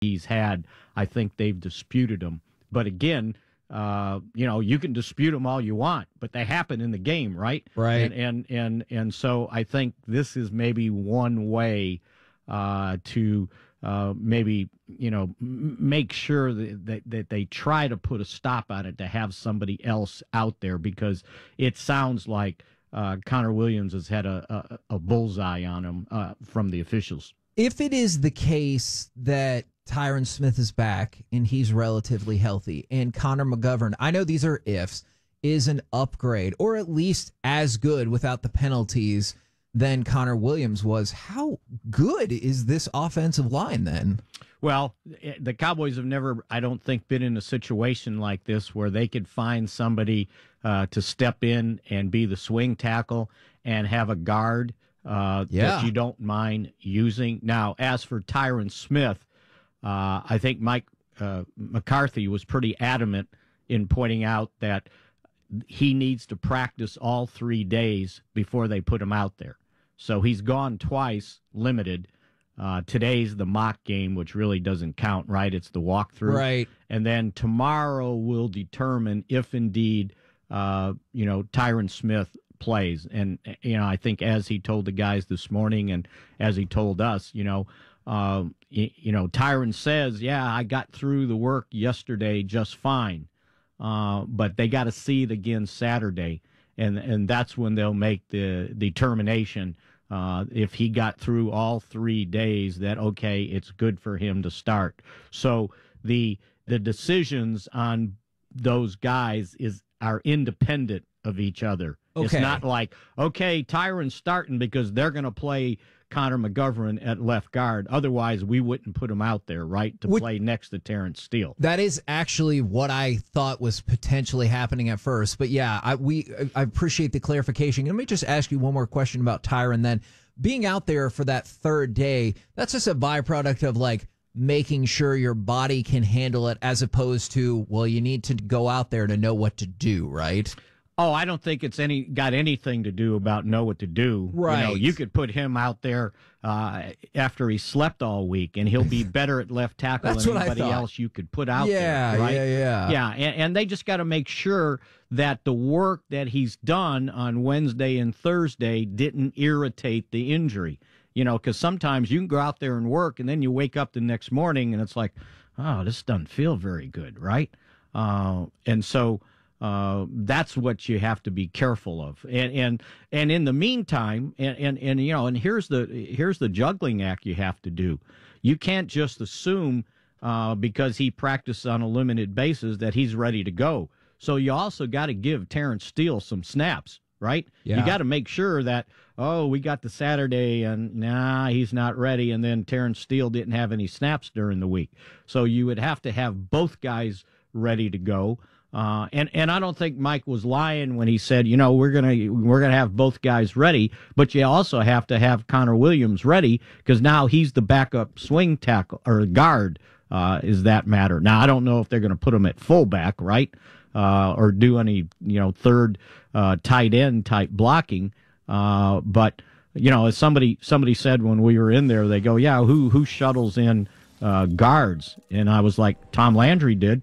he's had, I think they've disputed him. But again, you can dispute them all you want, but they happen in the game, right? Right. And so I think this is maybe one way to make sure that they try to put a stop on it, to have somebody else out there, because it sounds like Connor Williams has had a bullseye on him from the officials. If it is the case that Tyron Smith is back and he's relatively healthy, and Connor McGovern, I know these are ifs, is an upgrade or at least as good without the penalties than Connor Williams was, how good is this offensive line then? Well, the Cowboys have never, I don't think, been in a situation like this where they could find somebody to step in and be the swing tackle and have a guard that you don't mind using. Now, as for Tyron Smith, I think Mike McCarthy was pretty adamant in pointing out that he needs to practice all 3 days before they put him out there. So he's gone twice, limited. Today's the mock game, which really doesn't count, right? It's the walkthrough. Right. And then tomorrow will determine if indeed, Tyron Smith plays. And, I think as he told the guys this morning and as he told us, Tyron says, I got through the work yesterday just fine. But they got to see it again Saturday. And that's when they'll make the determination if he got through all 3 days that, okay, it's good for him to start. So the decisions on those guys are independent of each other. Okay. It's not like, okay, Tyron's starting because they're going to play Connor McGovern at left guard. Otherwise, we wouldn't put him out there, right, to play next to Terrence Steele. That is actually what I thought was potentially happening at first. But, I appreciate the clarification. Let me just ask you one more question about Tyron then. Being out there for that third day, that's just a byproduct of, making sure your body can handle it as opposed to, you need to go out there to know what to do, right? Oh, I don't think it's got anything to do about know what to do. Right. You could put him out there after he slept all week, and he'll be better at left tackle than anybody else you could put out there. Right? Yeah. And they just got to make sure that the work that he's done on Wednesday and Thursday didn't irritate the injury. Because sometimes you can go out there and work, and then you wake up the next morning, and it's like, oh, this doesn't feel very good, right? And so that's what you have to be careful of. And in the meantime, and here's the juggling act you have to do. You can't just assume because he practiced on a limited basis that he's ready to go. So you also got to give Terrence Steele some snaps, right? Yeah. You got to make sure that, we got the Saturday and he's not ready. And then Terrence Steele didn't have any snaps during the week. So you would have to have both guys ready to go. And I don't think Mike was lying when he said, we're gonna have both guys ready, but you also have to have Connor Williams ready because now he's the backup swing tackle or guard. Is that matter? Now I don't know if they're gonna put him at fullback, right, or do any third tight end type blocking. But as somebody said when we were in there, they go, who shuttles in guards? And I was like, Tom Landry did.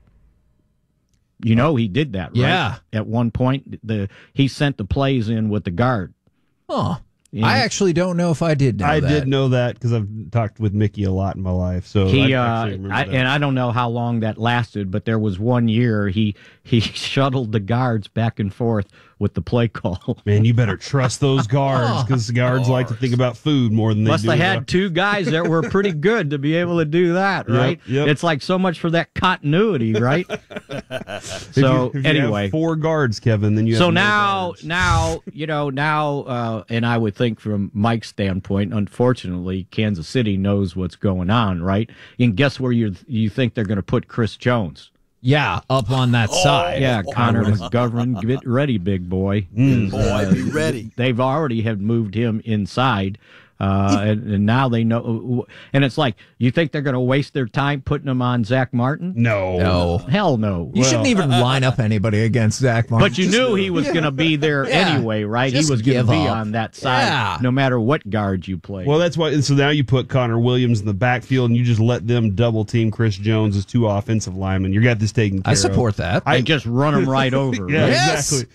He did that, right? Yeah. At one point, he sent the plays in with the guard. Huh. Yeah. I actually don't know if I did know that. I did know that because I've talked with Mickey a lot in my life. So and I don't know how long that lasted, but there was one year he shuttled the guards back and forth with the play call. Man, you better trust those guards because the guards like to think about food more than they do. Plus, they had two guys that were pretty good to be able to do that, right? Yep. It's like so much for that continuity, right? So if you have four guards, Kevin, then you. So have and I would think from Mike's standpoint, unfortunately, Kansas City knows what's going on, right? And guess where you think they're going to put Chris Jones? Yeah, up on that side. Yeah, Connor McGovern, get ready, big boy. Be ready. They've already moved him inside. And now they know. And it's like, you think they're going to waste their time putting them on Zach Martin? No. Hell no. You shouldn't even line up anybody against Zach Martin. But you knew he was going to be there anyway, right? He was going to be on that side no matter what guard you play. Well, that's why. So now you put Connor Williams in the backfield and you just let them double team Chris Jones as two offensive linemen. You got this taken care of. I support that. I just run them right over. Exactly.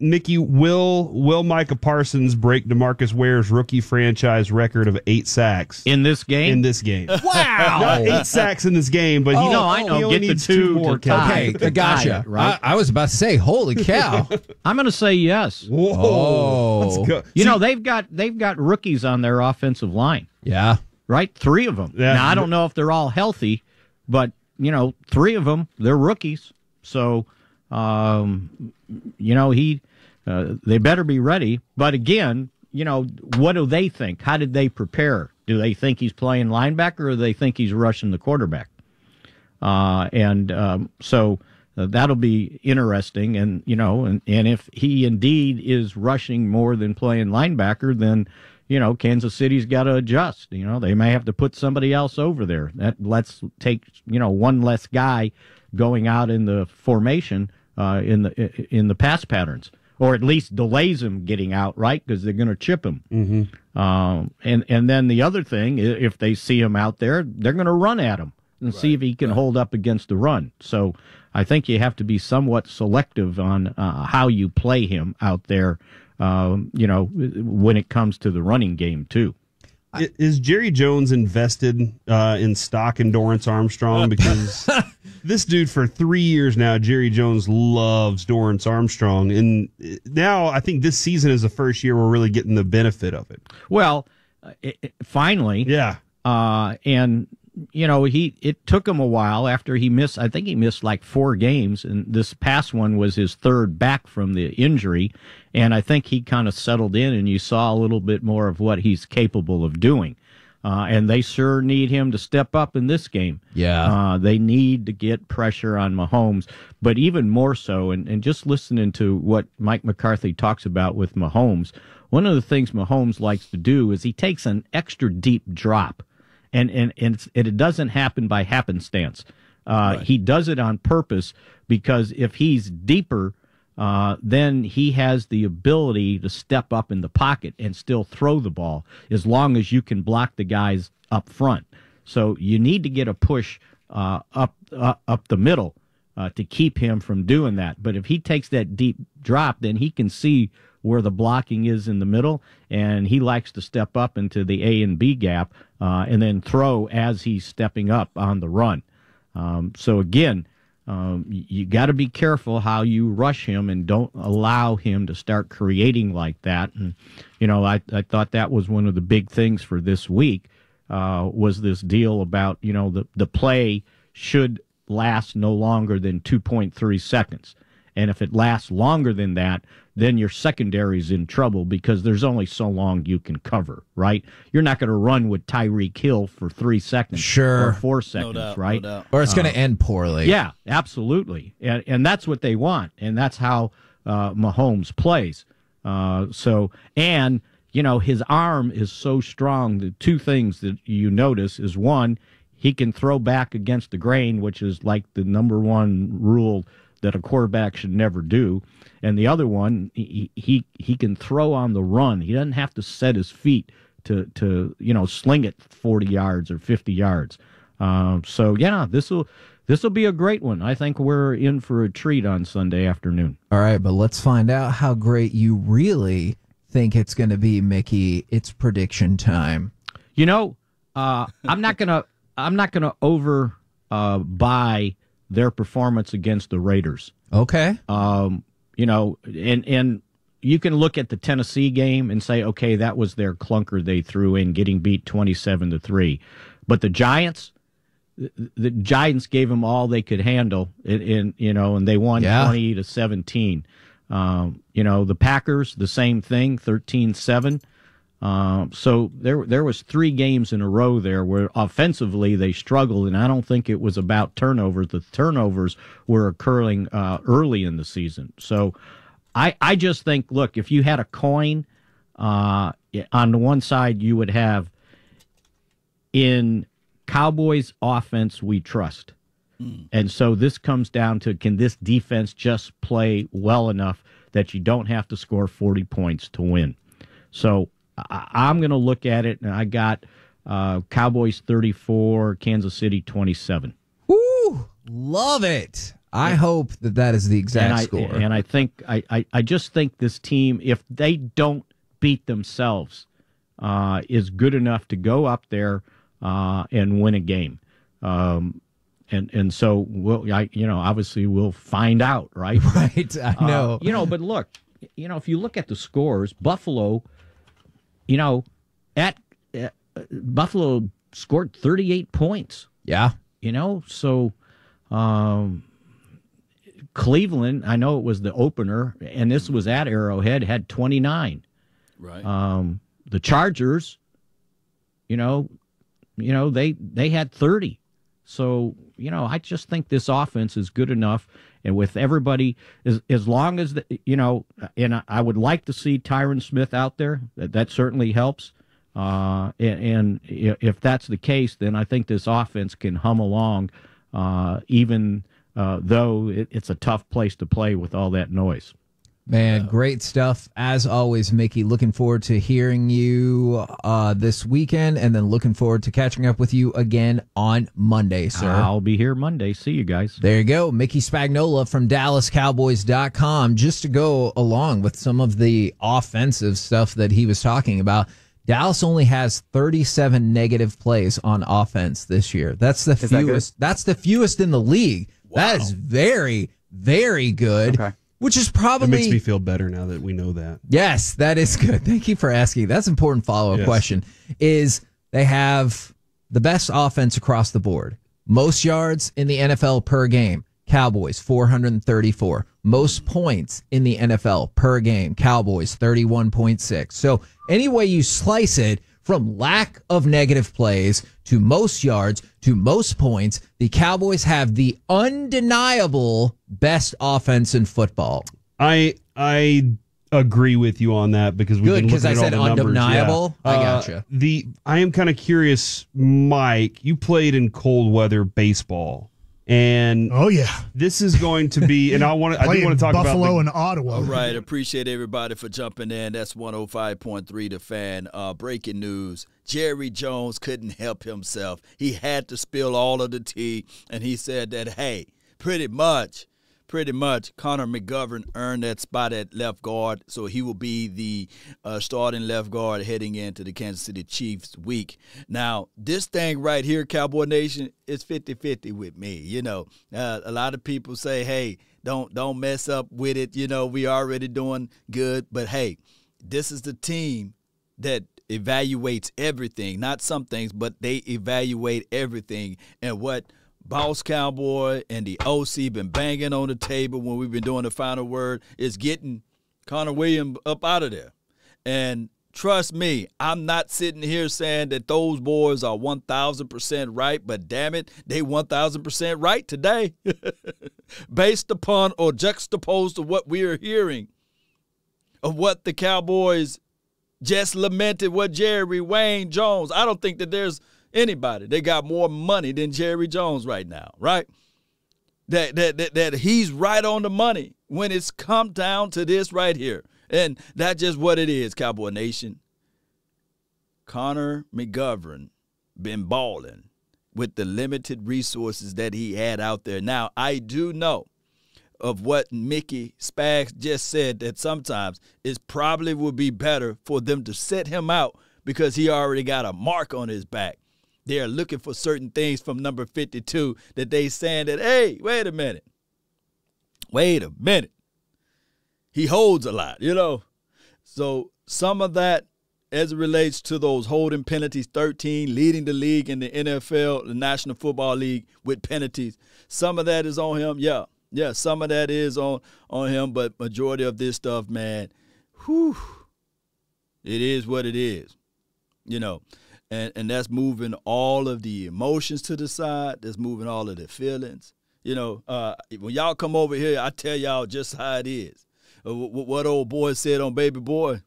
Mickey, will Micah Parsons break DeMarcus Ware's rookie franchise record of 8 sacks in this game? In this game, wow, not 8 sacks in this game, but he only needs 2 more. Okay, gotcha. Right? I was about to say, holy cow! I'm going to say yes. Whoa, let's go. You know they've got rookies on their offensive line. Yeah, right. 3 of them. Yeah. Now I don't know if they're all healthy, but 3 of them, they're rookies. So, they better be ready. But again, what do they think? How did they prepare? Do they think he's playing linebacker or do they think he's rushing the quarterback? So that'll be interesting. And, and if he indeed is rushing more than playing linebacker, then, Kansas City's got to adjust. They may have to put somebody else over there. That lets take, one less guy going out in the formation. In the pass patterns, or at least delays him getting out, right? Because they're going to chip him. Mm-hmm. And then the other thing, if they see him out there, they're going to run at him and see if he can hold up against the run. So I think you have to be somewhat selective on how you play him out there, when it comes to the running game, too. Is Jerry Jones invested in stock in Dorrance Armstrong? Because this dude for 3 years now, Jerry Jones loves Dorrance Armstrong. And now I think this season is the first year we're really getting the benefit of it. Well, finally. Yeah. It took him a while after he missed. I think he missed like 4 games. And this past one was his 3rd back from the injury. And I think he kind of settled in, and you saw a little bit more of what he's capable of doing. And they sure need him to step up in this game. Yeah. They need to get pressure on Mahomes, but even more so, and just listening to what Mike McCarthy talks about with Mahomes, one of the things Mahomes likes to do is he takes an extra deep drop, and it doesn't happen by happenstance. He does it on purpose, because if he's deeper, then he has the ability to step up in the pocket and still throw the ball as long as you can block the guys up front. So you need to get a push up the middle to keep him from doing that. But if he takes that deep drop, then he can see where the blocking is in the middle, and he likes to step up into the A and B gap and then throw as he's stepping up on the run. You got to be careful how you rush him and don't allow him to start creating like that. And, I thought that was one of the big things for this week was this deal about, the play should last no longer than 2.3 seconds. And if it lasts longer than that, then your secondary's in trouble because there's only so long you can cover, right? You're not going to run with Tyreek Hill for 3 seconds or 4 seconds, no doubt, right? No doubt. Or it's going to end poorly. Yeah, absolutely. And that's what they want, and that's how Mahomes plays. His arm is so strong. The two things that you notice is, one, he can throw back against the grain, which is like the number one rule that a quarterback should never do. And the other one, he can throw on the run. He doesn't have to set his feet to sling it 40 yards or 50 yards. This will be a great one. I think we're in for a treat on Sunday afternoon. All right, but let's find out how great you really think it's going to be, Mickey. It's prediction time. I'm not gonna overbuy their performance against the Raiders. Okay. And you can look at the Tennessee game and say, okay, that was their clunker they threw in, getting beat 27-3. But the Giants gave them all they could handle, and they won 20-17. The Packers, the same thing, 13-7. So there was 3 games in a row there where offensively they struggled, and I don't think it was about turnovers. The turnovers were occurring early in the season. So I just think, look, if you had a coin on the one side you would have, in Cowboys offense we trust. And so this comes down to, can this defense just play well enough that you don't have to score 40 points to win? So I'm going to look at it, and I got Cowboys 34, Kansas City 27. Ooh, love it. I hope that that is the exact score. And I think I just think this team, if they don't beat themselves, is good enough to go up there and win a game. And so obviously we'll find out, right? Right. I know. But look, if you look at the scores, Buffalo, at Buffalo scored 38 points. Yeah. So Cleveland, I know it was the opener, and this was at Arrowhead, had 29. Right. The Chargers, they had 30. So, I just think this offense is good enough, and with everybody, as long as, and I would like to see Tyron Smith out there. That certainly helps. And if that's the case, then I think this offense can hum along, even though it's a tough place to play with all that noise. Man, great stuff. As always, Mickey, looking forward to hearing you this weekend, and then looking forward to catching up with you again on Monday, sir. I'll be here Monday. See you guys. There you go. Mickey Spagnola from DallasCowboys.com. Just to go along with some of the offensive stuff that he was talking about, Dallas only has 37 negative plays on offense this year. That's the fewest. That's the fewest in the league. Wow. That is very, very good. Okay. Which is probably... It makes me feel better now that we know that. Yes, that is good. Thank you for asking. That's an important follow-up question, is they have the best offense across the board. Most yards in the NFL per game, Cowboys, 434. Most points in the NFL per game, Cowboys, 31.6. So any way you slice it, from lack of negative plays to most yards to most points, the Cowboys have the undeniable best offense in football. I agree with you on that, because we've been looking at all the numbers. Good, because I said undeniable. Yeah. I gotcha. I am kind of curious, Mike, you played in cold weather baseball. And oh yeah, this is going to be, and I do want to talk Buffalo about Buffalo and Ottawa. All right, appreciate everybody for jumping in. That's 105.3 The Fan. Breaking news: Jerry Jones couldn't help himself. He had to spill all of the tea, and he said that, hey, pretty much, Connor McGovern earned that spot at left guard, so he will be the starting left guard heading into the Kansas City Chiefs week. Now, this thing right here, Cowboy Nation, is 50-50 with me. A lot of people say, hey, don't mess up with it. We already doing good. But, hey, this is the team that evaluates everything, not some things, but they evaluate everything. And what Boss Cowboy and the OC been banging on the table when we've been doing the final word is getting Connor Williams up out of there. And trust me, I'm not sitting here saying that those boys are 1,000% right, but damn it, they 1,000% right today. Based upon or juxtaposed to what we are hearing of what the Cowboys just lamented, what Jerry Wayne Jones, I don't think that there's anybody. They got more money than Jerry Jones right now, right? That he's right on the money when it's come down to this right here. And that's just what it is, Cowboy Nation. Connor McGovern been balling with the limited resources that he had out there. Now, I do know of what Mickey Spags just said, that sometimes it probably would be better for them to set him out because he already got a mark on his back. They're looking for certain things from number 52 that they saying that, hey, wait a minute. He holds a lot, So some of that as it relates to those holding penalties, 13, leading the league in the NFL, the National Football League with penalties. Some of that is on him. Yeah, some of that is on him, but majority of this stuff, man, whew, it is what it is, And that's moving all of the emotions to the side. That's moving all of the feelings. When y'all come over here, I tell y'all just how it is. What old boy said on Baby Boy.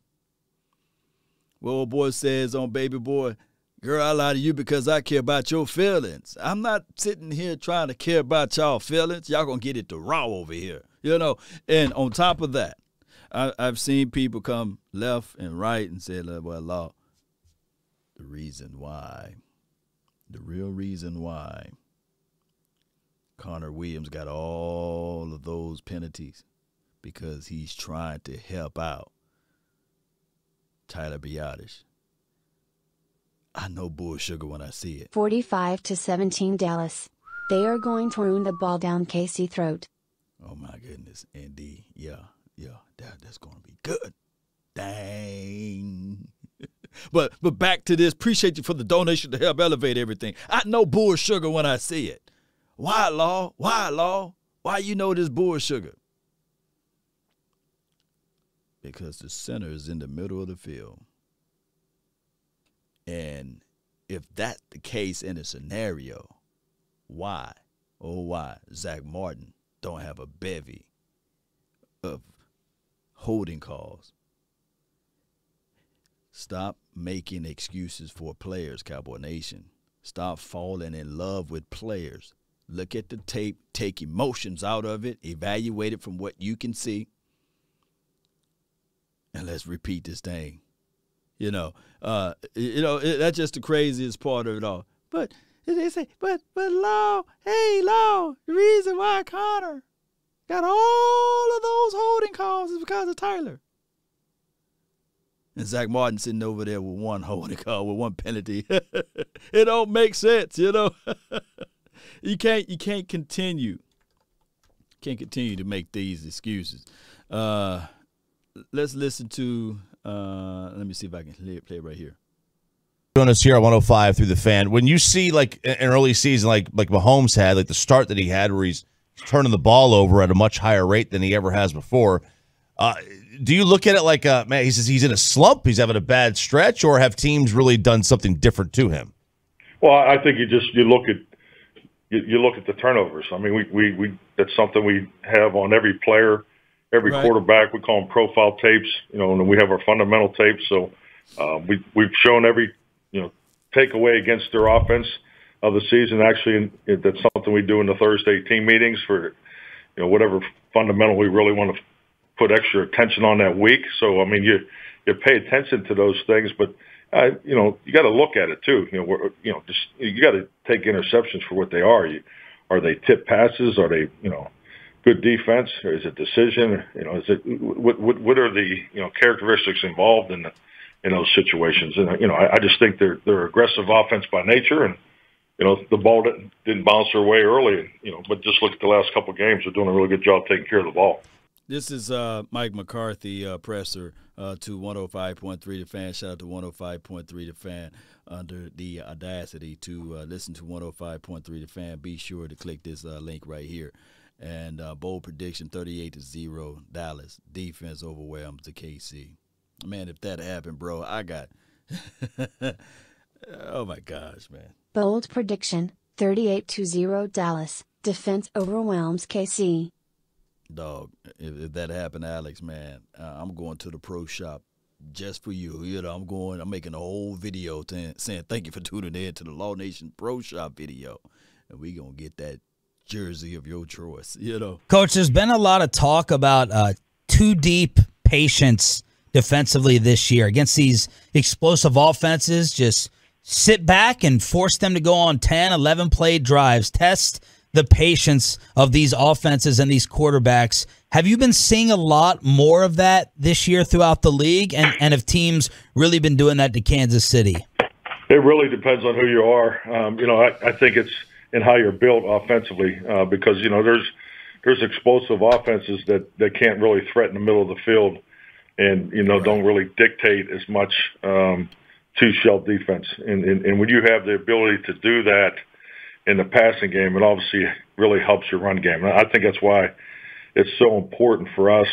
Well, old boy says on Baby Boy, girl, I lie to you because I care about your feelings. I'm not sitting here trying to care about y'all feelings. Y'all going to get it the raw over here, you know. And on top of that, I've seen people come left and right and say, well, Law, the reason why, the real reason why Connor Williams got all of those penalties because he's trying to help out Tyler Biadasz. I know bull sugar when I see it. 45-17 Dallas. They are going to run the ball down Kelce's throat. Oh, my goodness. Indeed. Yeah, yeah. That's going to be good. Dang. But back to this. Appreciate you for the donation to help elevate everything. I know bull sugar when I see it. Why, Law? Why, Law? Why you know this bull sugar? Because the center is in the middle of the field. And if that's the case in a scenario, why, oh why, Zach Martin don't have a bevy of holding calls? Stop making excuses for players, Cowboy Nation. Stop falling in love with players. Look at the tape, take emotions out of it, evaluate it from what you can see, and let's repeat this thing. That's just the craziest part of it all. But they say, but Law, hey, Law, the reason why Connor got all of those holding calls is because of Tyler. And Zach Martin sitting over there with one holding call, with one penalty. It don't make sense, you know. You can't continue to make these excuses. Let's listen to. Let me see if I can play it right here. Joining us here at 105 through the fan. When you see like an early season, like Mahomes had, like the start that he had, where he's turning the ball over at a much higher rate than he ever has before. Do you look at it like, man, he's in a slump, he's having a bad stretch, or have teams really done something different to him? Well, I think you look at the turnovers. I mean, we that's something we have on every player. Every right. Quarterback, we call them profile tapes, you know, and we have our fundamental tapes. So we've shown every, you know, takeaway against their offense of the season. Actually, that's something we do in the Thursday team meetings for, you know, whatever fundamental we really want to put extra attention on that week. So, I mean, you pay attention to those things, but, you know, you got to look at it too. You know, you got to take interceptions for what they are. Are they tip passes? Are they, you know, good defense, or is it decision? You know, is it what are the, you know, characteristics involved in those situations? And you know, I just think they're aggressive offense by nature, and you know, the ball didn't bounce their way early. And, you know, but just look at the last couple of games; they're doing a really good job taking care of the ball. This is Mike McCarthy, presser to 105.3 The Fan. Shout out to 105.3 The Fan under the audacity to listen to 105.3 The Fan. Be sure to click this link right here. And bold prediction, 38-0, Dallas. Defense overwhelms the KC. Man, if that happened, bro, I got – oh, my gosh, man. Bold prediction, 38-0, Dallas. Defense overwhelms KC. Dog, if that happened, Alex, man, I'm going to the pro shop just for you. You know, I'm making a whole video saying thank you for tuning in to the Law Nation Pro Shop video. And we going to get that jersey of your choice, you know. Coach, there's been a lot of talk about too deep patience defensively this year against these explosive offenses. Just sit back and force them to go on 10, 11-play drives. Test the patience of these offenses and these quarterbacks. Have you been seeing a lot more of that this year throughout the league? And have teams really been doing that to Kansas City? It really depends on who you are. You know, I think it's and how you're built offensively, because you know there's explosive offenses that can't really threaten the middle of the field, and you know right. Don't really dictate as much to shell defense. And when you have the ability to do that in the passing game, it obviously really helps your run game. And I think that's why it's so important for us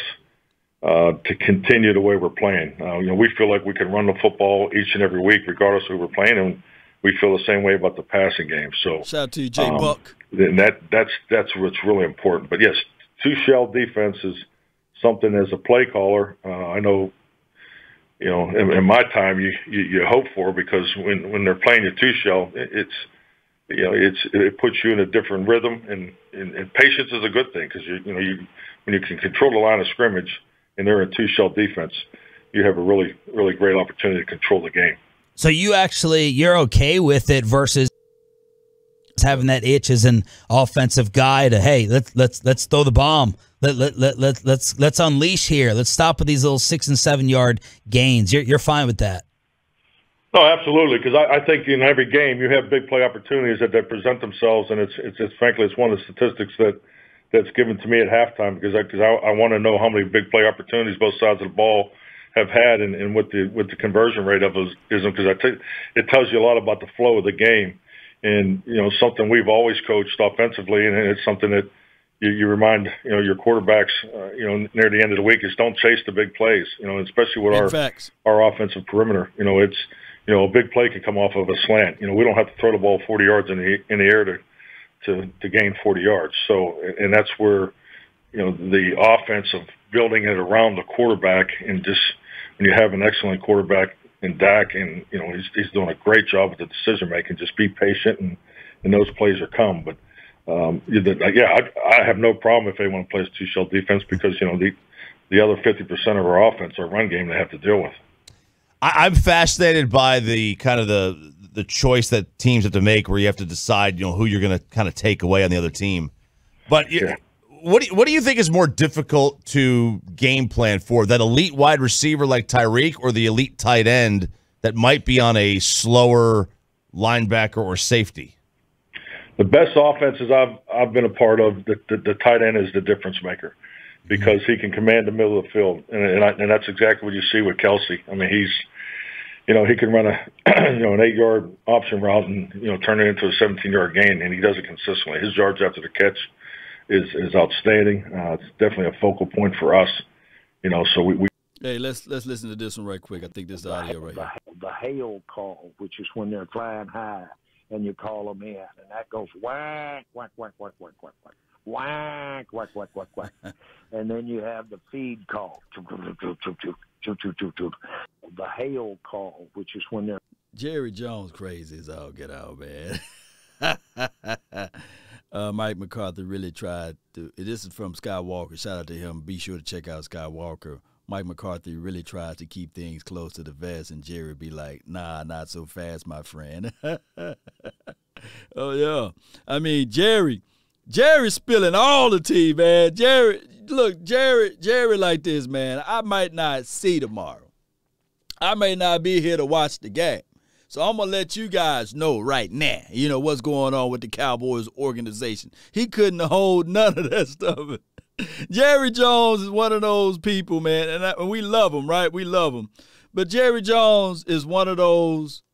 to continue the way we're playing. You know, we feel like we can run the football each and every week, regardless of who we're playing, and we feel the same way about the passing game. So shout out to you, Jay Buck. And that's what's really important. But yes, two shell defense is something as a play caller. I know you know, in my time, you hope for, because when they're playing your two shell, it puts you in a different rhythm, and patience is a good thing, because when you can control the line of scrimmage and they're in two shell defense, you have a really, really great opportunity to control the game. So you're okay with it versus having that itch as an offensive guy to, hey, let's throw the bomb, let's unleash here, let's stop with these little 6 and 7 yard gains. You're fine with that? No, absolutely, because I think in every game you have big play opportunities that present themselves, and it's frankly, it's one of the statistics that's given to me at halftime, because I want to know how many big play opportunities both sides of the ball have had, and what the conversion rate of those is, because it tells you a lot about the flow of the game. And, you know, something we've always coached offensively, and it's something that you remind, your quarterbacks, near the end of the week, is don't chase the big plays, especially with our offensive perimeter. A big play can come off of a slant. We don't have to throw the ball 40 yards in the air to gain 40 yards. So, and that's where, the offense of building it around the quarterback, and just when you have an excellent quarterback, and Dak, and he's doing a great job with the decision making. Just be patient, and those plays will come. But I have no problem if anyone plays two shell defense, because the other 50% of our offense, our run game, they have to deal with. I'm fascinated by the kind of the choice that teams have to make, where you have to decide who you're going to kind of take away on the other team. But yeah. What do you think is more difficult to game plan for, that elite wide receiver like Tyreek, or the elite tight end that might be on a slower linebacker or safety? The best offenses I've been a part of, the tight end is the difference maker, because he can command the middle of the field, and that's exactly what you see with Kelce. I mean, he's he can run an 8-yard option route and turn it into a 17-yard gain, and he does it consistently. His yards after the catch is outstanding. It's definitely a focal point for us. So we Hey, let's listen to this one right quick. I think this is the audio right here. The hail call, which is when they're flying high and you call them in, and that goes whack, whack, whack, whack, whack, whack, whack, whack, whack, whack, whack, whack. And then you have the feed call. The hail call, which is when they're Jerry Jones crazy as all get out, man. Mike McCarthy really tried to. This is from Skywalker. Shout out to him. Be sure to check out Skywalker. Mike McCarthy really tried to keep things close to the vest, and Jerry be like, "Nah, not so fast, my friend." Oh yeah, I mean Jerry's spilling all the tea, man. Jerry like this, man. I might not see tomorrow. I may not be here to watch the game. So I'm going to let you guys know right now, what's going on with the Cowboys organization. He couldn't hold none of that stuff. Jerry Jones is one of those people, man, and we love him, right? We love him. But Jerry Jones is one of those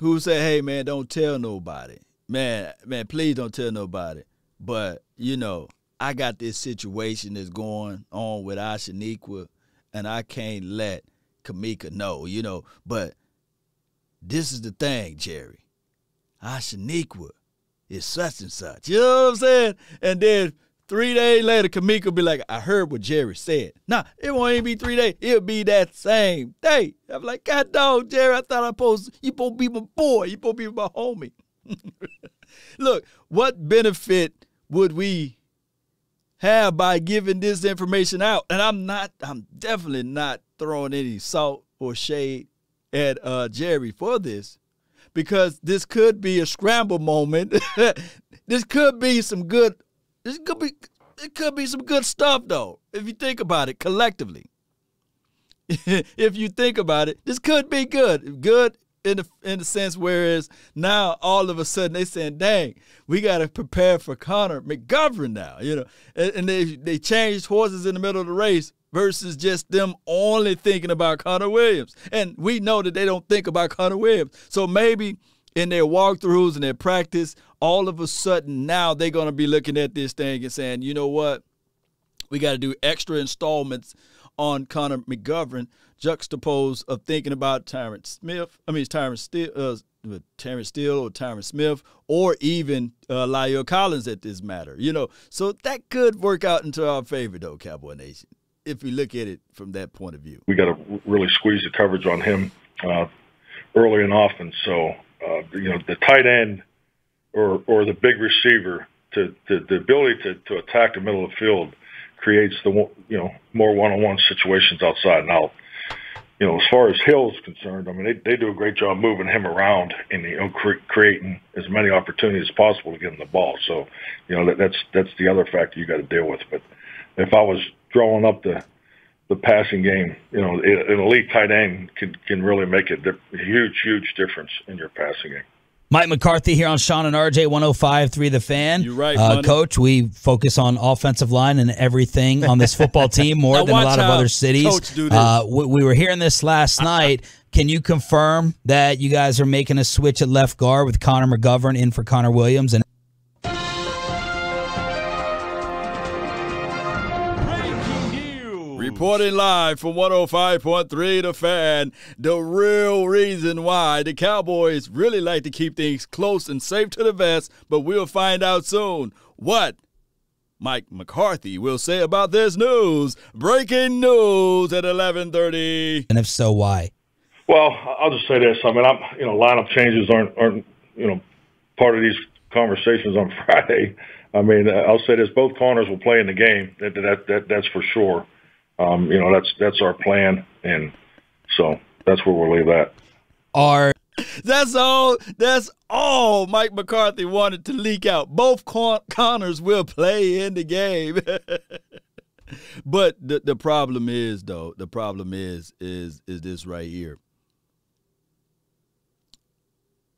who say, hey, man, don't tell nobody. Man, please don't tell nobody. But, I got this situation that's going on with Ashaniqua, and I can't let Kamika know, but this is the thing, Jerry. Ashaniqua is such and such. You know what I'm saying? And then 3 days later, Kamika will be like, I heard what Jerry said. Nah, it won't even be 3 days. It'll be that same day. I'm like, God dog, Jerry, I thought you supposed to be my boy. You supposed to be my homie. Look, what benefit would we have by giving this information out? And I'm definitely not throwing any salt or shade at Jerry for this, because this could be a scramble moment. It could be some good stuff, though, if you think about it collectively. If you think about it, this could be good in the sense, whereas now all of a sudden they saying, dang, we got to prepare for Connor McGovern now, and they changed horses in the middle of the race, versus just them only thinking about Connor Williams. And we know that they don't think about Connor Williams. So maybe in their walkthroughs and their practice, all of a sudden now they're going to be looking at this thing and saying, you know what, we got to do extra installments on Connor McGovern, juxtaposed of thinking about Terrence Steele or Tyron Smith, or even La'el Collins at this matter. So that could work out into our favor, though, Cowboy Nation. if you look at it from that point of view. We got to really squeeze the coverage on him early and often. So, the tight end or the big receiver, the ability to attack the middle of the field creates more one-on-one situations outside. Now, as far as Hill's concerned, I mean, they do a great job moving him around and creating as many opportunities as possible to get him the ball. So, that's the other factor you got to deal with. But if I was drawing up the passing game, an elite tight end can really make a huge difference in your passing game. Mike McCarthy here on Sean and RJ, 105.3 The Fan. You're right, Coach. We focus on offensive line and everything on this football team more than a lot of other cities. Coach, do this. We were hearing this last night. Can you confirm that you guys are making a switch at left guard with Connor McGovern in for Connor Williams? And reporting live from 105.3 The Fan, the real reason why the Cowboys really like to keep things close and safe to the vest, but we'll find out soon what Mike McCarthy will say about this news. Breaking news at 11:30. And if so, why? Well, I'll just say this. I mean, lineup changes aren't part of these conversations on Friday. I mean, I'll say this. Both corners will play in the game. That's for sure. That's our plan, and so that's where we'll leave that. That's all Mike McCarthy wanted to leak out. Both Connors will play in the game. But the problem is this right here.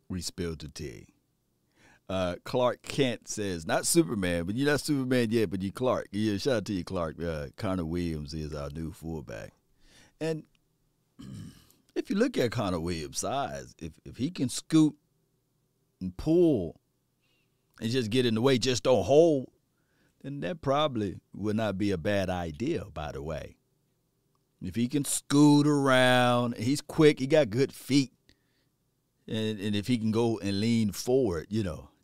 We spilled the tea. Clark Kent says, not Superman, but you're not Superman yet, but you're Clark. Yeah, shout out to you, Clark. Connor Williams is our new fullback. And if you look at Connor Williams' size, if he can scoot and pull and just get in the way, just don't hold, then that probably would not be a bad idea, by the way. If he can scoot around, he's quick, he got good feet, and if he can go and lean forward,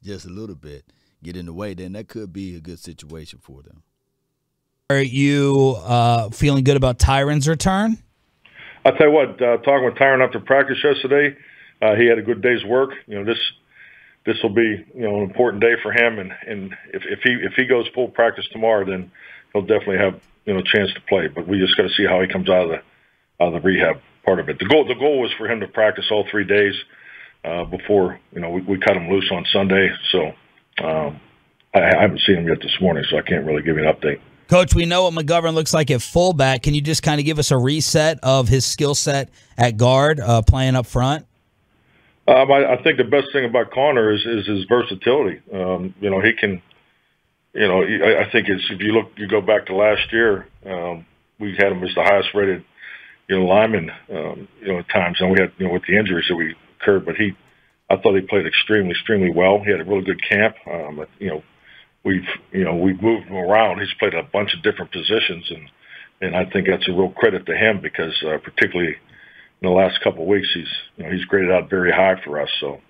just a little bit, get in the way, then that could be a good situation for them. Are you feeling good about Tyron's return? I'll tell you what, talking with Tyron after practice yesterday, he had a good day's work. This will be an important day for him, and if he goes full practice tomorrow, then he'll definitely have a chance to play. But we just got to see how he comes out of the rehab part of it. The goal was for him to practice all 3 days. Before we cut him loose on Sunday, so I haven't seen him yet this morning, so I can't really give you an update. Coach, we know what McGovern looks like at fullback. Can you just kind of give us a reset of his skill set at guard, playing up front? I think the best thing about Connor is his versatility. He can. I think it's, if you go back to last year, we had him as the highest rated lineman. At times, and we had with the injuries that we occurred, but I thought he played extremely well. He had a really good camp. We've moved him around. He's played a bunch of different positions, and I think that's a real credit to him because particularly in the last couple of weeks, he's graded out very high for us. So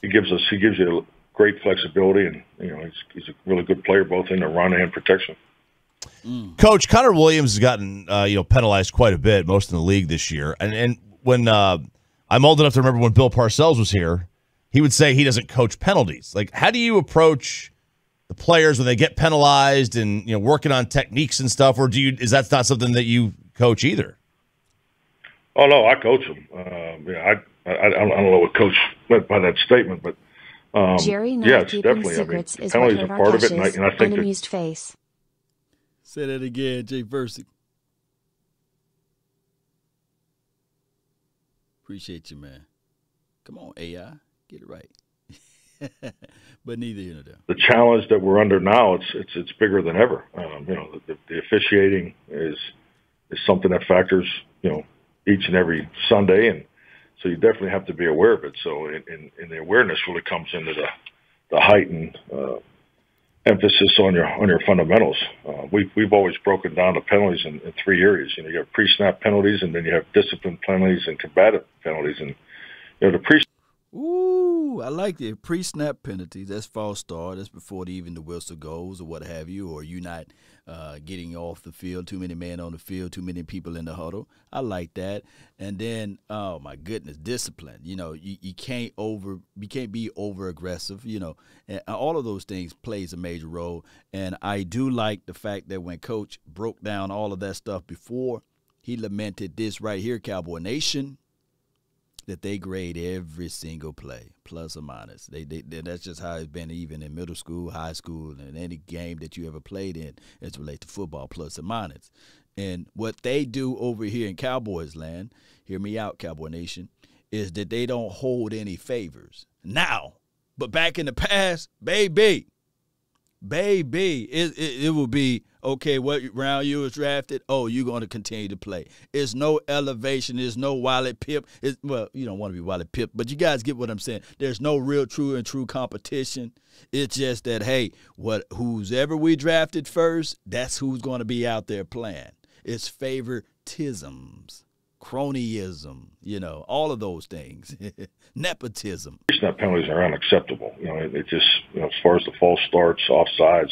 he gives you great flexibility, and he's a really good player both in the run and protection. Mm. Coach, Connor Williams has gotten penalized quite a bit, most in the league this year, and when. I'm old enough to remember when Bill Parcells was here, he would say he doesn't coach penalties. Like, how do you approach the players when they get penalized and, working on techniques and stuff, or is that not something that you coach either? Oh, no, I coach them. I don't know what coach meant by that statement, but, Jerry, yeah, it's definitely, penalties are part of it, and I think that face. Say that again, Jay Versick. Appreciate you, man. Come on, AI, get it right. But neither here nor there. The challenge that we're under now, it's bigger than ever. The officiating is something that factors, each and every Sunday, and so you definitely have to be aware of it. So, and the awareness really comes into the heightened emphasis on your fundamentals. We've always broken down the penalties in three areas. You have pre-snap penalties, and then you have discipline penalties and combative penalties. And the pre Ooh, I like the pre-snap penalties. That's false start. That's before the whistle goes or what have you, or you're not getting off the field, too many men on the field, too many people in the huddle. I like that. And then, oh, my goodness, discipline. You know, you can't be over-aggressive, you know. And all of those things plays a major role. And I do like the fact that when Coach broke down all of that stuff before, he lamented this right here, Cowboy Nation, that they grade every single play, plus or minus. That's just how it's been even in middle school, high school, and any game that you ever played in as relates to football, plus or minus. And what they do over here in Cowboys land, hear me out, Cowboy Nation, is that they don't hold any favors now. But back in the past, baby, it will be, okay, what round you was drafted, oh, you're going to continue to play. It's no elevation. There's no Wally Pip. Well, you don't want to be Wally Pip, but you guys get what I'm saying. There's no real true competition. It's just that, hey, whoever we drafted first, that's who's going to be out there playing. It's favoritisms, cronyism, you know, all of those things, nepotism. Pre-snap penalties are unacceptable. You know, it just, you know, as far as the false starts, offsides,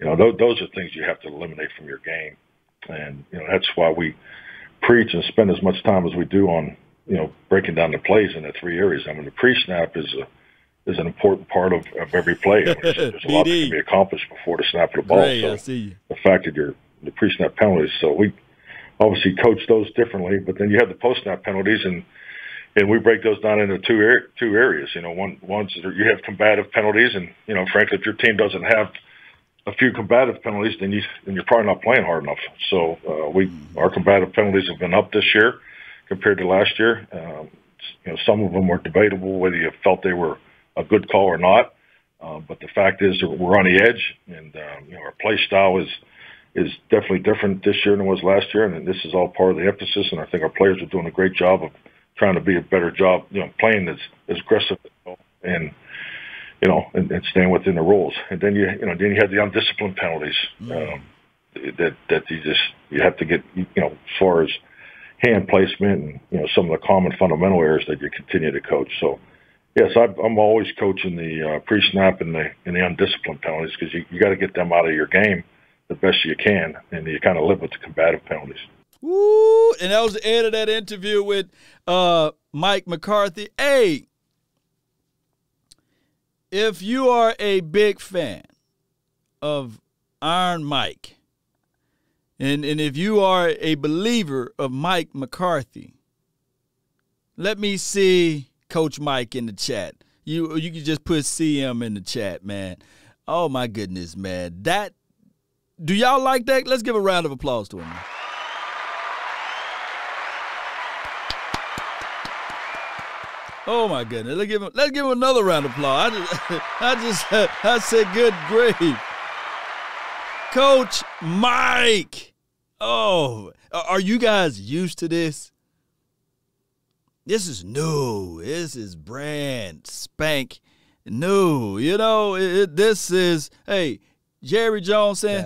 you know, those are things you have to eliminate from your game. And, you know, that's why we preach and spend as much time as we do on, you know, breaking down the plays in the three areas. I mean, the pre-snap is an important part of every play. I mean, there's a lot that can be accomplished before the snap of the ball. Great, so I see you. The fact that the pre-snap penalties. So we obviously coach those differently, but then you have the post-snap penalties, and we break those down into two areas. You know, one's you have combative penalties, and, you know, frankly, if your team doesn't have a few combative penalties, then you're probably not playing hard enough. So our combative penalties have been up this year compared to last year. You know, some of them were debatable whether you felt they were a good call or not. But the fact is that we're on the edge, and you know, our play style is definitely different this year than it was last year, and this is all part of the emphasis. And I think our players are doing a great job of trying to be a better job, you know, playing as aggressive and, you know, and staying within the rules. And then you have the undisciplined penalties that you have to get, you know, as far as hand placement and, you know, some of the common fundamental areas that you continue to coach. So yes, I'm always coaching the pre-snap and the undisciplined penalties, because you got to get them out of your game the best you can, and you kind of live with the combative penalties. Woo! And that was the end of that interview with Mike McCarthy. Hey, if you are a big fan of Iron Mike, and if you are a believer of Mike McCarthy, let me see Coach Mike in the chat. You can just put CM in the chat, man. Oh, my goodness, man. Do y'all like that? Let's give a round of applause to him. Oh my goodness! Let's give him another round of applause. I said, good grief, Coach Mike. Oh, are you guys used to this? This is new. This is brand spank new. You know, this is, hey, Jerry Jones saying,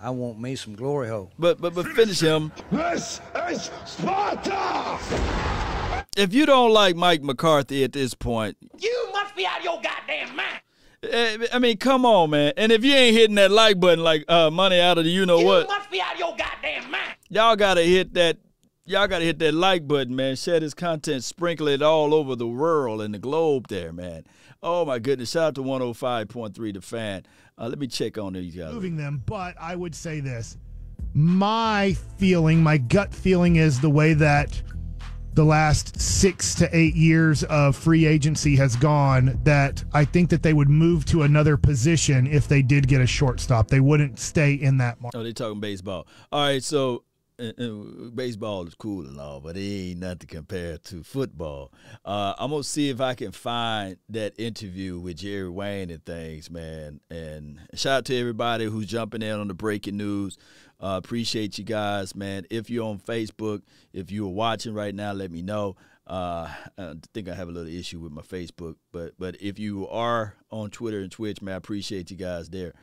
I want me some glory hole. But finish him. This is Sparta! If you don't like Mike McCarthy at this point, you must be out of your goddamn mind. I mean, come on, man. And if you ain't hitting that like button like money out of the you-know-what. You must be out of your goddamn mind. Y'all got to hit that. Y'all got to hit that like button, man. Share this content. Sprinkle it all over the world and the globe there, man. Oh, my goodness. Shout out to 105.3 The Fan. Let me check on these guys. Moving them, but I would say this. My gut feeling is the way that the last 6 to 8 years of free agency has gone, that I think that they would move to another position if they did get a shortstop. They wouldn't stay in that market. Oh, they're talking baseball. All right, so... baseball is cool and all, but it ain't nothing compared to football. I'm going to see if I can find that interview with Jerry Wayne and things, man. And shout out to everybody who's jumping in on the breaking news. Appreciate you guys, man. If you're on Facebook, if you're watching right now, let me know. I think I have a little issue with my Facebook, but if you are on Twitter and Twitch, man, I appreciate you guys there.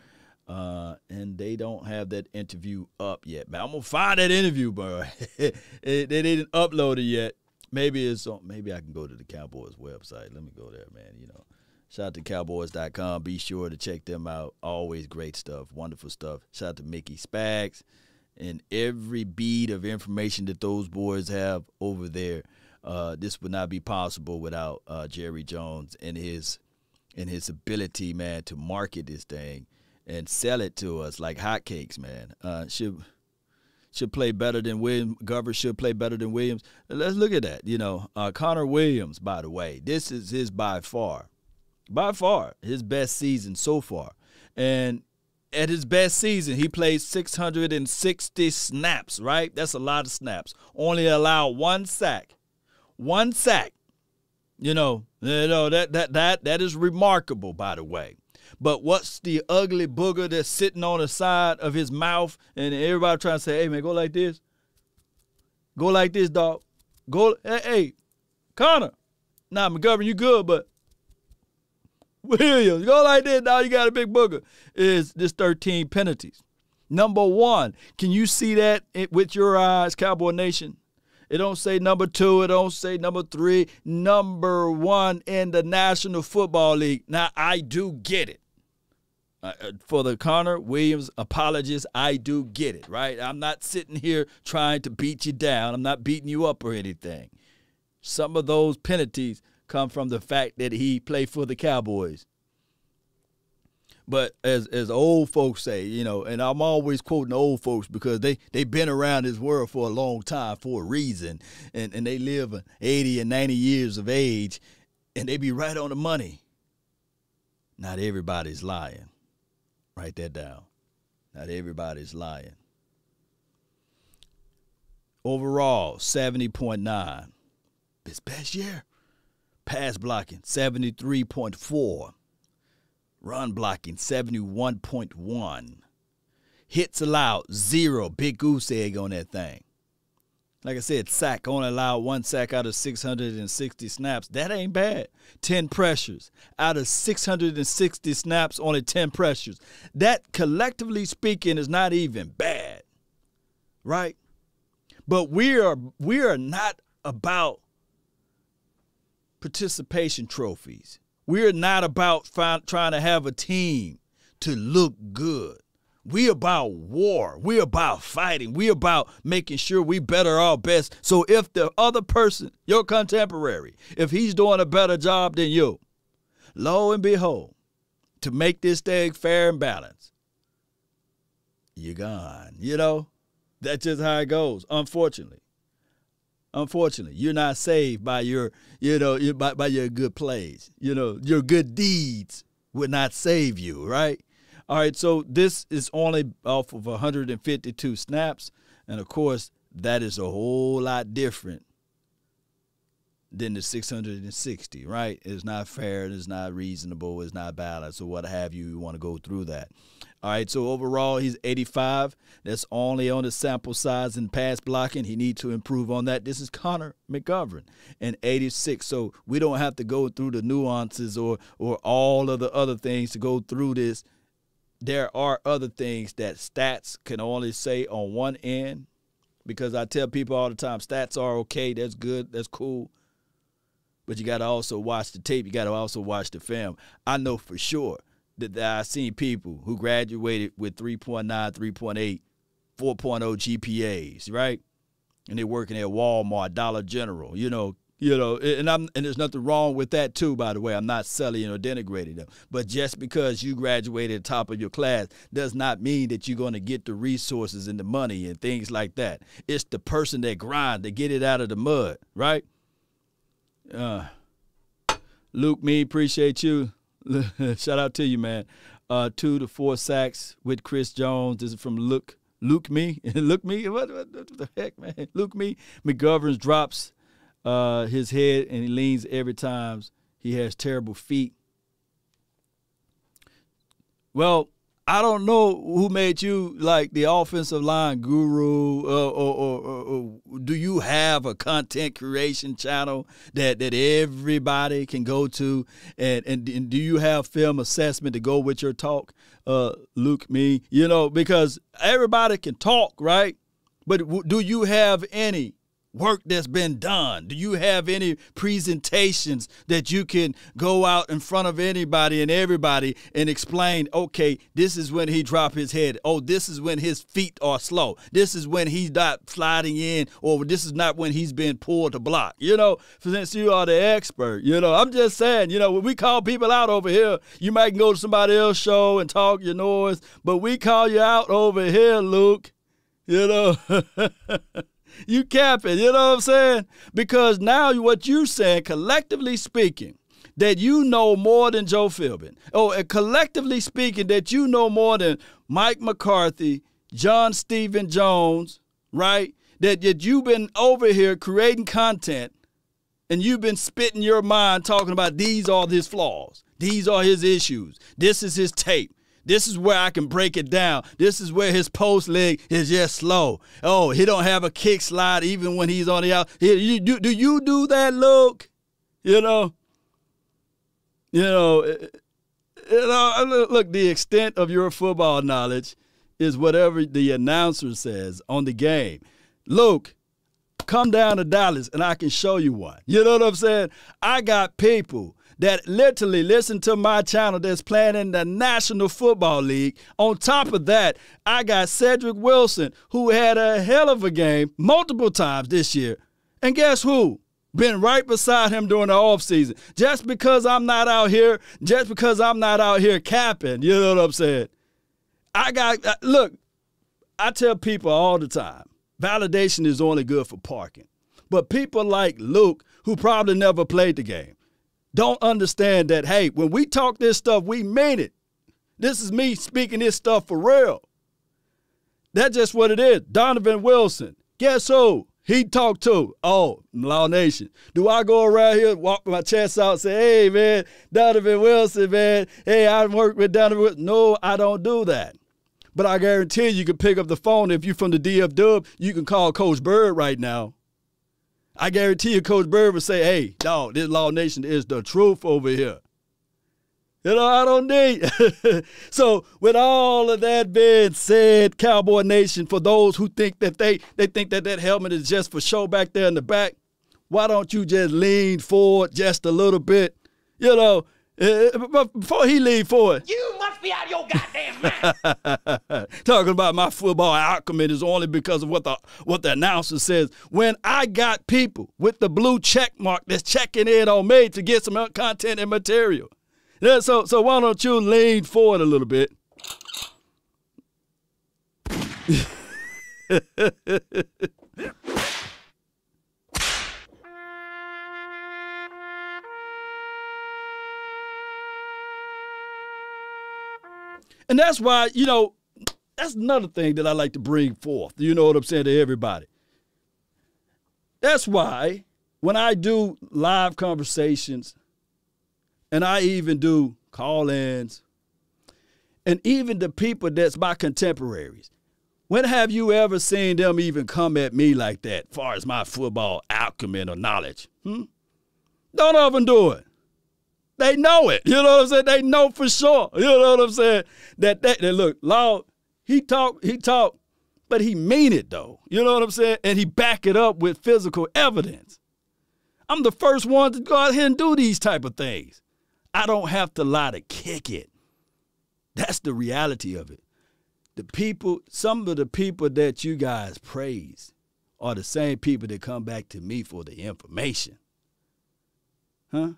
And they don't have that interview up yet, man. I'm going to find that interview, bro. They didn't upload it yet. Maybe it's on, maybe I can go to the Cowboys website. Let me go there, man. You know, shout out to Cowboys.com. Be sure to check them out. Always great stuff, wonderful stuff. Shout out to Mickey Spags and every bead of information that those boys have over there. This would not be possible without Jerry Jones and his ability, man, to market this thing and sell it to us like hotcakes, man. Should play better than Williams. McGovern should play better than Williams. Let's look at that. You know, Connor Williams, by the way, this is his by far his best season so far. And at his best season, he played 660 snaps, right? That's a lot of snaps. Only allowed one sack. One sack. You know that is remarkable, by the way. But what's the ugly booger that's sitting on the side of his mouth and everybody trying to say, hey, man, go like this. Go like this, dog. Go, hey, Connor. Nah, McGovern, you good, but Williams, go like this, dog. You got a big booger. Is this 13 penalties. Number one, can you see that with your eyes, Cowboy Nation? It don't say number two. It don't say number three. Number one in the National Football League. Now, I do get it. For the Connor Williams apologists, I do get it, right? I'm not sitting here trying to beat you down. I'm not beating you up or anything. Some of those penalties come from the fact that he played for the Cowboys. But as old folks say, you know, and I'm always quoting the old folks because they've been around this world for a long time for a reason. And they live 80 and 90 years of age, and they be right on the money. Not everybody's lying. Write that down. Not everybody's lying. Overall, 70.9. His best year. Pass blocking, 73.4. Run blocking, 71.1. Hits allowed, 0. Big goose egg on that thing. Like I said, sack. Only allowed one sack out of 660 snaps. That ain't bad. 10 pressures. Out of 660 snaps, only 10 pressures. That, collectively speaking, is not even bad. Right? But we are not about participation trophies. We're not about trying to have a team to look good. We're about war. We're about fighting. We're about making sure we better our best. So if the other person, your contemporary, if he's doing a better job than you, lo and behold, to make this thing fair and balanced, you're gone. You know, that's just how it goes, unfortunately. Unfortunately, you're not saved by your, you know, by your good plays. You know, your good deeds would not save you, right? All right, so this is only off of 152 snaps. And, of course, that is a whole lot different than the 660, right? It's not fair. It's not reasonable. It's not balanced or what have you. You want to go through that. All right, so overall, he's 85. That's only on the sample size and pass blocking. He needs to improve on that. This is Connor McGovern, an 86. So we don't have to go through the nuances or all of the other things to go through this. There are other things that stats can only say on one end, because I tell people all the time, stats are okay, that's good, that's cool. But you got to also watch the tape. You got to also watch the film. I know for sure that I've seen people who graduated with 3.9, 3.8, 4.0 GPAs, right? And they're working at Walmart, Dollar General, you know, and there's nothing wrong with that too, by the way. I'm not selling or denigrating them. But just because you graduated top of your class does not mean that you're going to get the resources and the money and things like that. It's the person that grind to get it out of the mud, right? Luke, me, appreciate you. Shout out to you, man. 2 to 4 sacks with Chris Jones. This is from Luke me. Luke me? What the heck, man? Luke me. McGovern drops his head and he leans every time. He has terrible feet. Well, I don't know who made you like the offensive line guru, or do you have a content creation channel that everybody can go to, and do you have film assessment to go with your talk, Luke, me? You know, because everybody can talk, right? But do you have any work that's been done? Do you have any presentations that you can go out in front of anybody and everybody and explain, okay, this is when he dropped his head. Oh, this is when his feet are slow. This is when he's not sliding in, or this is not when he's been pulled to block. You know, since you are the expert, you know, I'm just saying, you know, when we call people out over here, you might go to somebody else's show and talk your noise, but we call you out over here, Luke, you know. You capping, you know what I'm saying? Because now what you saying, collectively speaking, that you know more than Joe Philbin. Oh, and collectively speaking, that you know more than Mike McCarthy, John Stephen Jones, right? That you've been over here creating content and you've been spitting your mind talking about these are his flaws. These are his issues. This is his tape. This is where I can break it down. This is where his post leg is just slow. Oh, he don't have a kick slide even when he's on the out. Do you do that, Luke? You know, look, the extent of your football knowledge is whatever the announcer says on the game. Luke, come down to Dallas and I can show you one. You know what I'm saying? I got people that literally listen to my channel that's playing in the National Football League. On top of that, I got Cedric Wilson, who had a hell of a game multiple times this year. And guess who? Been right beside him during the offseason. Just because I'm not out here, just because I'm not out here capping, you know what I'm saying? Look, I tell people all the time, validation is only good for parking. But people like Luke, who probably never played the game, don't understand that, hey, when we talk this stuff, we mean it. This is me speaking this stuff for real. That's just what it is. Donovan Wilson, guess who he talked to? Oh, Law Nation. Do I go around here, walk my chest out, and say, hey, man, Donovan Wilson, man, hey, I worked with Donovan Wilson? No, I don't do that. But I guarantee you can pick up the phone. If you're from the DFW, you can call Coach Bird right now. I guarantee you Coach Bird would say, hey, dog, this Law Nation is the truth over here. You know, I don't need. So with all of that being said, Cowboy Nation, for those who think that they think that that helmet is just for show back there in the back, why don't you just lean forward just a little bit? You know, but before he lean forward. You must be out of your goddamn mind. Talking about my football outcome is only because of what the announcer says. When I got people with the blue check mark that's checking in on me to get some content and material. Yeah, so why don't you lean forward a little bit? And that's why, you know, that's another thing that I like to bring forth. You know what I'm saying, to everybody. That's why when I do live conversations and I even do call-ins and even the people that's my contemporaries, when have you ever seen them even come at me like that as far as my football acumen or knowledge? Don't often do it. They know it. You know what I'm saying? They know for sure. You know what I'm saying? That look, Law, he talk, but he mean it though. You know what I'm saying? And he back it up with physical evidence. I'm the first one to go out here and do these type of things. I don't have to lie to kick it. That's the reality of it. Some of the people that you guys praise are the same people that come back to me for the information. Huh?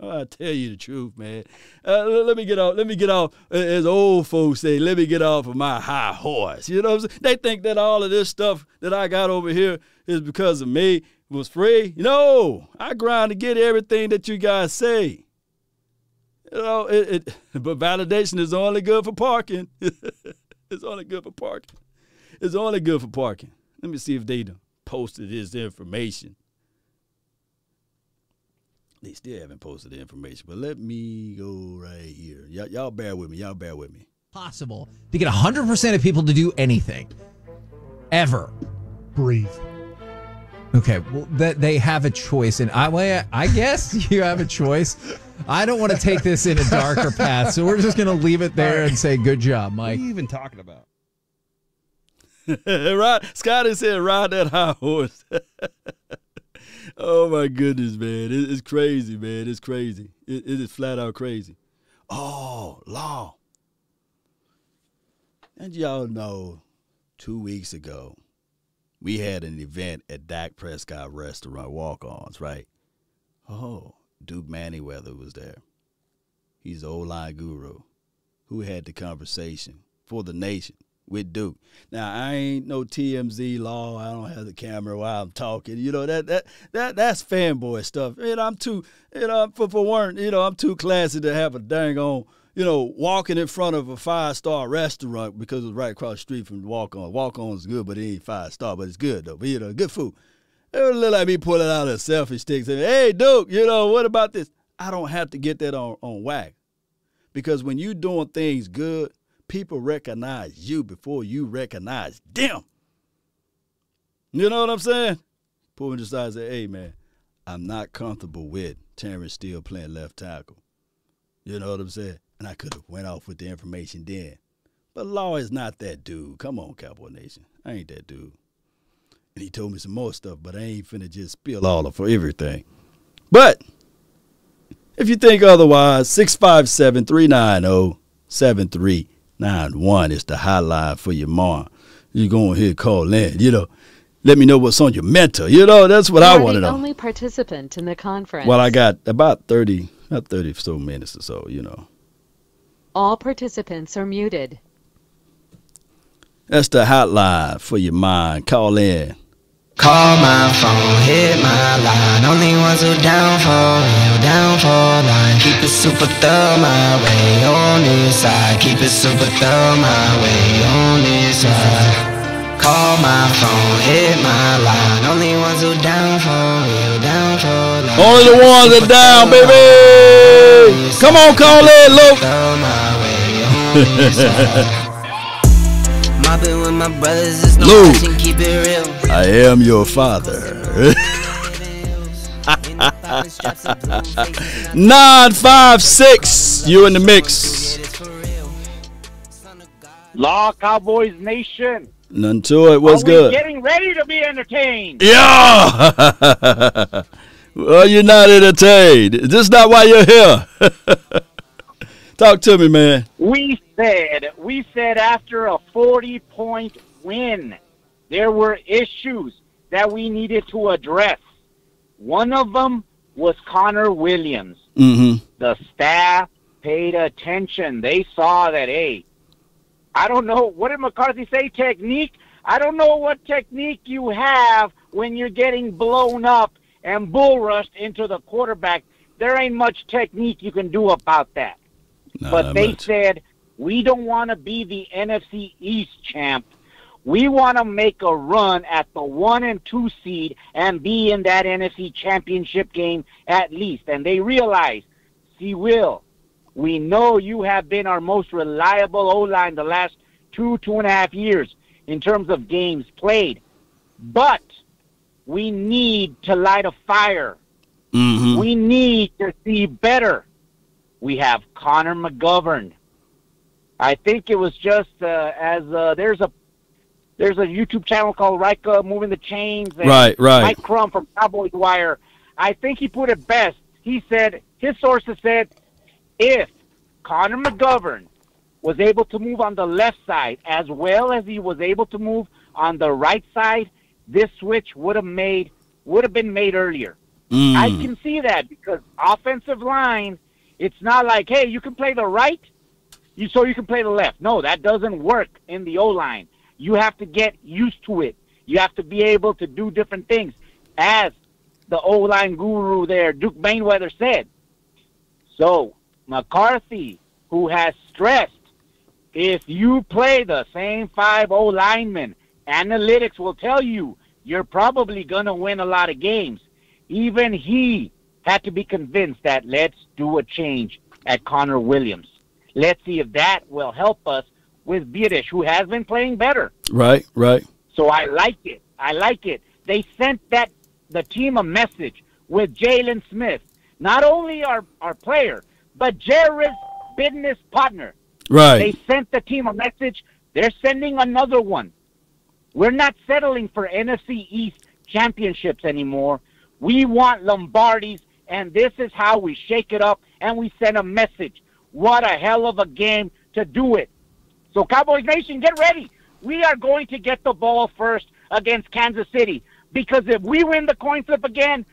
Oh, I tell you the truth, man. Let me get off. As old folks say, let me get off of my high horse. You know what I'm saying? They think that all of this stuff that I got over here is because of me. It was free. No, I grind to get everything that you guys say. You know, but validation is only good for parking. It's only good for parking. It's only good for parking. Let me see if they posted this information. They still haven't posted the information, but let me go right here. Y'all bear with me. Y'all bear with me. Possible to get 100% of people to do anything. Ever. Breathe. Okay, well, they have a choice, and I guess you have a choice. I don't want to take this in a darker path, so we're just going to leave it there and say good job, Mike. What are you even talking about? Scott has said, ride that high horse. Oh, my goodness, man. It's crazy, man. It's crazy. It is flat out crazy. Oh, Law. And y'all know 2 weeks ago, we had an event at Dak Prescott Restaurant, Walk-Ons, right? Oh, Duke Bainweather was there. He's the O-line guru who had the conversation for the nation with Duke. Now, I ain't no TMZ Law. I don't have the camera while I'm talking. You know, that's fanboy stuff. And I'm too, for one, I'm too classy to have a dang on, walking in front of a five-star restaurant because it was right across the street from Walk-On. Walk-On's good, but it ain't five-star, but it's good, though. But, good food. It would look like me pulling out a selfie stick saying, hey, Duke, what about this? I don't have to get that on whack. Because when you're doing things good, people recognize you before you recognize them. You know what I'm saying? Pull me aside and say, hey, man, I'm not comfortable with Terrence Steele playing left tackle. You know what I'm saying? And I could have went off with the information then. But Law is not that dude. Come on, Cowboy Nation. I ain't that dude. And he told me some more stuff, but I ain't finna just spill all of for everything. But if you think otherwise, 657-390-7391 is the hotline for your mom. You go ahead, call in, Let me know what's on your mental. That's what I want to know. You're the only participant in the conference. Well, I got about 30 so minutes or so, All participants are muted. That's the hotline for your mind. Call in. Call my phone, hit my line. Only ones who down for line. Keep it super thug my way on this side. Keep it super thug my way on this side. Call my phone, hit my line. Only ones who down for line. Only the ones that down, baby. Come on, call it, Luke. Luke, I am your father. Nine, 5, 6. You in the mix. Law, Cowboys Nation. None to it. What's good? Getting ready to be entertained. Yeah. Well, you're not entertained. Is this not why you're here? Talk to me, man. We said after a 40-point win, there were issues that we needed to address. One of them was Connor Williams. Mm-hmm. The staff paid attention. They saw that, hey, I don't know. What did McCarthy say? Technique? I don't know what technique you have when you're getting blown up and bull rushed into the quarterback. There ain't much technique you can do about that. But they said, we don't want to be the NFC East champ. We want to make a run at the 1 and 2 seed and be in that NFC championship game at least. And they realized, see, Will, we know you have been our most reliable O-line the last 2.5 years in terms of games played. But we need to light a fire. Mm-hmm. We need to see better. We have Connor McGovern. I think it was just there's a YouTube channel called Rika Moving the Chains. And right. Mike Crum from Cowboys Wire. I think he put it best. He said, his sources said, if Connor McGovern was able to move on the left side as well as he was able to move on the right side, this switch would have been made earlier. Mm. I can see that because offensive line, it's not like, hey, you can play the right, so you can play the left. No, that doesn't work in the O-line. You have to get used to it. You have to be able to do different things, as the O-line guru there, Duke Bainweather, said. So McCarthy, who has stressed, if you play the same 5 O-linemen, analytics will tell you you're probably going to win a lot of games. Even he had to be convinced that let's do a change at Connor Williams. Let's see if that will help us with Biadasz, who has been playing better. Right. So I like it. They sent the team a message with Jalen Smith, not only our player, but Jared's business partner. Right. They sent the team a message. They're sending another one. We're not settling for NFC East championships anymore. We want Lombardis, and this is how we shake it up, and we send a message. What a hell of a game to do it. So, Cowboys Nation, get ready. We are going to get the ball first against Kansas City, because if we win the coin flip again,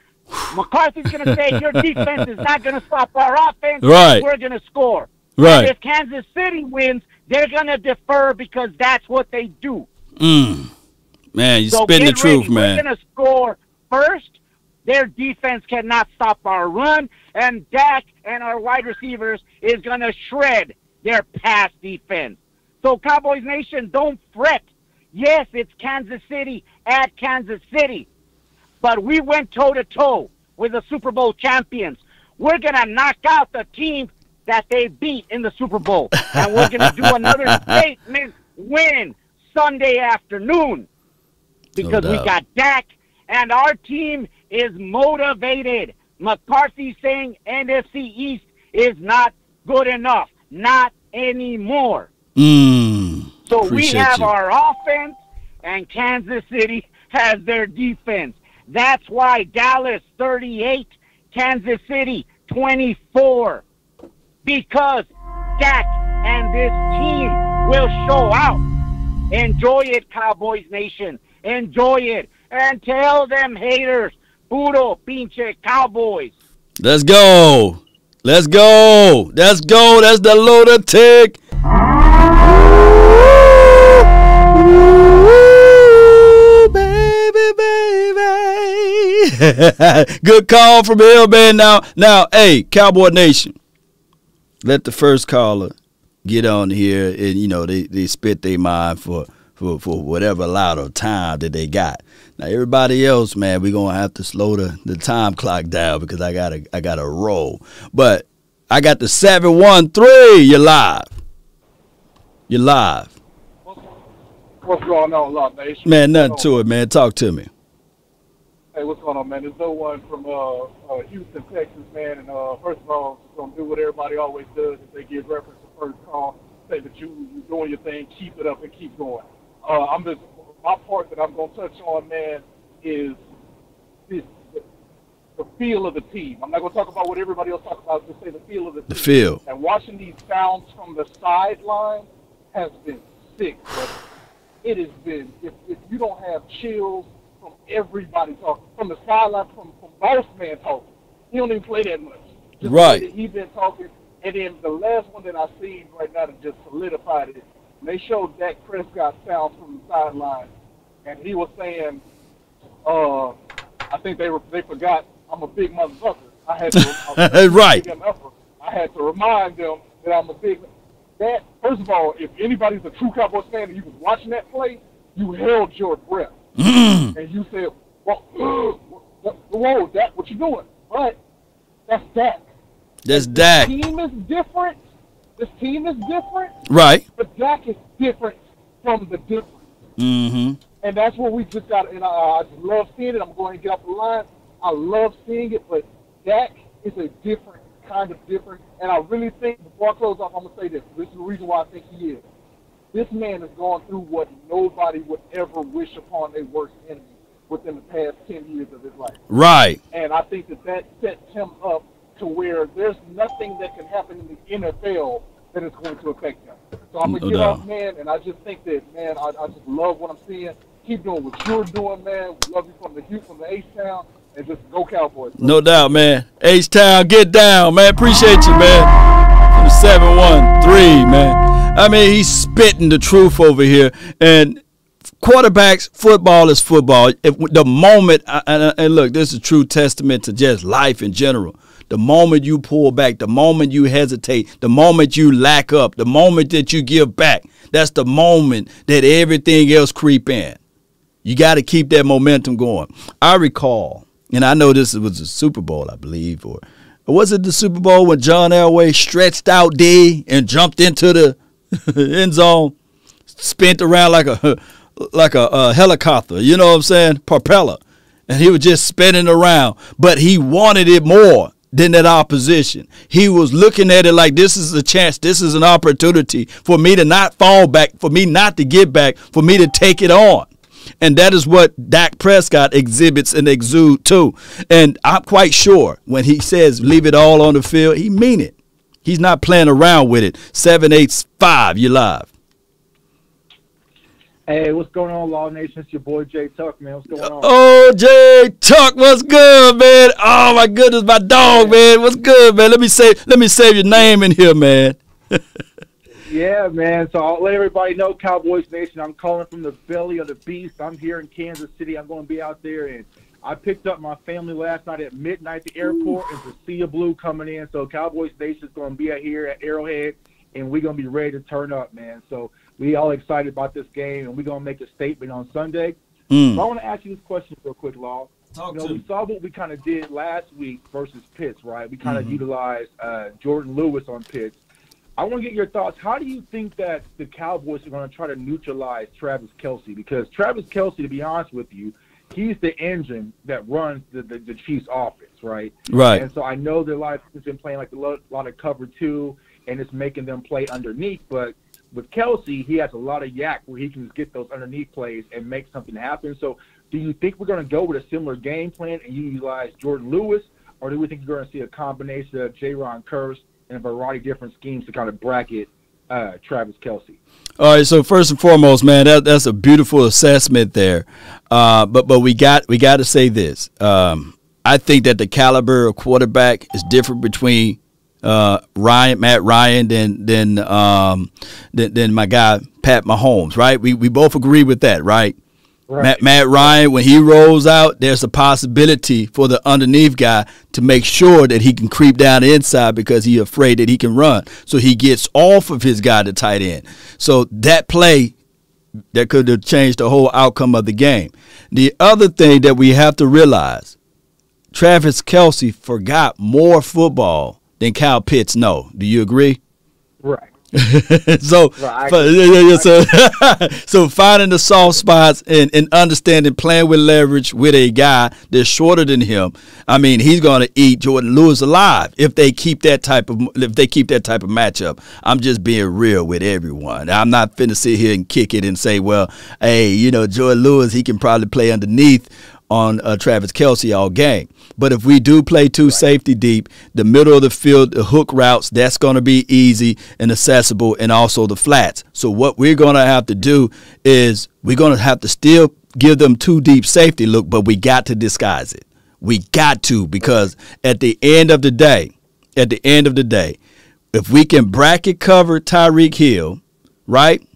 McCarthy's going to say your defense is not going to stop our offense. Right. We're going to score. Right. If Kansas City wins, they're going to defer because that's what they do. Man, you're spitting the truth, man. We're going to score first. Their defense cannot stop our run, and Dak and our wide receivers is going to shred their pass defense. So, Cowboys Nation, don't fret. Yes, it's Kansas City at Kansas City, but we went toe-to-toe with the Super Bowl champions. We're going to knock out the team that they beat in the Super Bowl, and we're going to do another statement win Sunday afternoon because we got Dak, and our team is motivated. McCarthy saying NFC East is not good enough. Not anymore. So we have our offense, and Kansas City has their defense. That's why Dallas 38, Kansas City 24. Because Dak and this team will show out. Enjoy it, Cowboys Nation. Enjoy it. And tell them haters, puro pinche Cowboys. Let's go. Let's go. Let's go. That's the loaded tick. Ooh, baby, baby. Good call from Hill, man. Now, hey, Cowboy Nation, let the first caller get on here and, you know, they spit their mind for whatever amount of time that they got. Now, everybody else, man, we're going to have to slow the time clock down because I gotta roll. But I got the 713. You're live. You're live. What's going on, Law Nation? Man, nothing to it, man. Talk to me. Hey, what's going on, man? There's no one from Houston, Texas, man. And first of all, I'm going to do what everybody always does if they give reference to first call. Say that you're doing your thing. Keep it up and keep going. My part that I'm going to touch on, man, is the feel of the team. I'm not going to talk about what everybody else talks about. Just say the feel of the team. The feel. And watching these sounds from the sideline has been sick, brother. It has been, if you don't have chills from everybody talking, from the sideline, from both man talking, he don't even play that much. Just right. He's been talking. And then the last one that I seen right now that just solidified it, they showed Dak Prescott sounds from the sideline, and he was saying, I think they forgot I'm a big motherfucker. I had to remind them that I'm a big motherfucker. That, first of all, if anybody's a true Cowboys fan and you was watching that play, you held your breath. And you said, whoa, Dak, what you doing? But that's Dak. That's Dak. This team is different. This team is different. Right. But Dak is different from the difference. And that's what we just got. And I just love seeing it. I'm going to get off the line. I love seeing it. But Dak is a different kind of different. And I really think, before I close off, I'm going to say this. This is the reason why I think he is. This man has gone through what nobody would ever wish upon their worst enemy within the past 10 years of his life. Right. And I think that sets him up to where there's nothing that can happen in the NFL that is going to affect them. So I'm going to get off, man, and I just think that, man, I just love what I'm seeing. Keep doing what you're doing, man. We love you from the Houston, the H-Town, and just go Cowboys. No doubt, man. H-Town, get down, man. Appreciate you, man. 713, man. I mean, he's spitting the truth over here. And quarterbacks, football is football. If the moment, and look, this is a true testament to just life in general. The moment you pull back, the moment you hesitate, the moment you lack up, the moment that you give back, that's the moment that everything else creep in. You got to keep that momentum going. I recall, and I know this was the Super Bowl, I believe, or was it the Super Bowl when John Elway stretched out D and jumped into the end zone, spent around like a helicopter, you know what I'm saying, propeller, and he was just spinning around, but he wanted it more than that opposition. He was looking at it like this is a chance, this is an opportunity for me to not fall back, for me not to get back, for me to take it on. And that is what Dak Prescott exhibits and exudes too. And I'm quite sure when he says leave it all on the field, he mean it. He's not playing around with it. 785, you're live. Hey, what's going on, Law Nation? It's your boy, Jay Tuck, man. What's going on? Oh, Jay Tuck, what's good, man? Oh, my goodness, my dog, man. What's good, man? Let me save your name in here, man. Yeah, man. So I'll let everybody know, Cowboys Nation, I'm calling from the belly of the beast. I'm here in Kansas City. I'm going to be out there, and I picked up my family last night at midnight at the airport, and to see a blue coming in. So Cowboys Nation is going to be out here at Arrowhead, and we're going to be ready to turn up, man. So we all excited about this game, and we're going to make a statement on Sunday. So I want to ask you this question real quick, Law. We saw what we kind of did last week versus Pitts, right? We kind of utilized Jourdan Lewis on Pitts. I want to get your thoughts. How do you think that the Cowboys are going to try to neutralize Travis Kelce? Because Travis Kelce, to be honest with you, he's the engine that runs the Chiefs' offense, right? Right. And so I know that a lot of people have been playing like a lot of cover two, and it's making them play underneath, but with Kelce, he has a lot of yak where he can get those underneath plays and make something happen. So do you think we're going to go with a similar game plan and utilize Jourdan Lewis, or do we think you're going to see a combination of Jayron Kearse and a variety of different schemes to kind of bracket Travis Kelce? All right, so first and foremost, man, that's a beautiful assessment there. But we got to say this. I think that the caliber of quarterback is different between Matt Ryan than my guy Pat Mahomes, right? We both agree with that, right? Right. Matt Ryan, when he rolls out, there's a possibility for the underneath guy to make sure that he can creep down the inside because he's afraid that he can run. So he gets off of his guy to tight end. So that play, that could have changed the whole outcome of the game. The other thing that we have to realize, Travis Kelce forgot more football than Kyle Pitts. No, do you agree? Right. So finding the soft spots and understanding, playing with leverage with a guy that's shorter than him. I mean, he's going to eat Jourdan Lewis alive if they keep that type of matchup. I'm just being real with everyone. I'm not finna sit here and kick it and say, well, hey, you know, Jourdan Lewis, he can probably play underneath on Travis Kelce all game. But if we do play two safety deep, the middle of the field, the hook routes, that's going to be easy and accessible, and also the flats. So what we're going to have to do is we're going to have to still give them two deep safety look, but we got to disguise it. We got to, because at the end of the day, if we can bracket cover Tyreek Hill, right,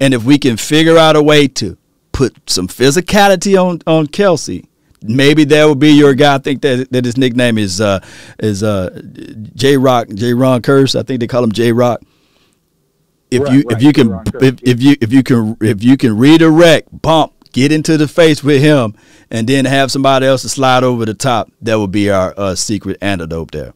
and if we can figure out a way to put some physicality on Kelce, maybe that would be your guy. I think that his nickname is Jayron Kearse. I think they call him J Rock. If you can redirect, bump, get into the face with him, and then have somebody else to slide over the top, that would be our secret antidote there.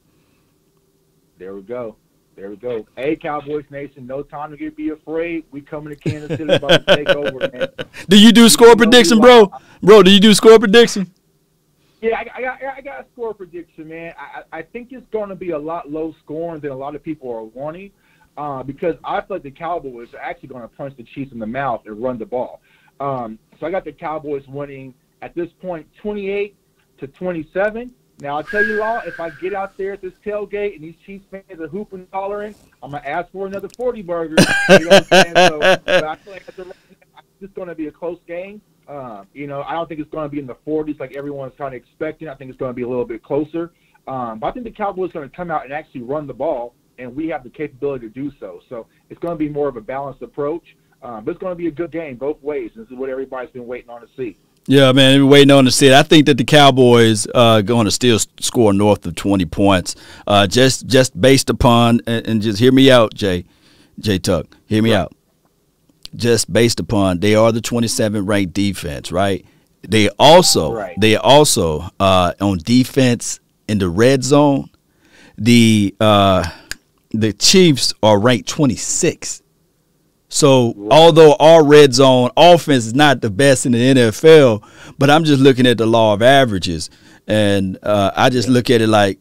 There we go. There we go. Hey, Cowboys Nation, no time to be afraid. We coming to Kansas City, about to take over, man. Do you do score prediction, bro? Bro, do you do score prediction? Yeah, I got a score prediction, man. I think it's going to be a lot low scoring than a lot of people are wanting, because I feel like the Cowboys are actually going to punch the Chiefs in the mouth and run the ball. So I got the Cowboys winning at this point 28-27. Now, I'll tell you all, if I get out there at this tailgate and these Chiefs fans are hooping and hollering, I'm going to ask for another 40 burger. You know what I'm saying? So, but I feel like it's going to be a close game. You know, I don't think it's going to be in the 40s like everyone's kind of expecting. I think it's going to be a little bit closer. But I think the Cowboys are going to come out and actually run the ball, and we have the capability to do so. So it's going to be more of a balanced approach. But it's going to be a good game both ways. This is what everybody's been waiting on to see. Yeah, man, we're waiting on to see it. I think that the Cowboys are going to still score north of 20 points, just based upon – and just hear me out, Jay Tuck. Hear me out. Just based upon they are the 27th-ranked defense, right? They also on defense in the red zone, the Chiefs are ranked 26th. So although our red zone offense is not the best in the NFL, but I'm just looking at the law of averages, and I just look at it like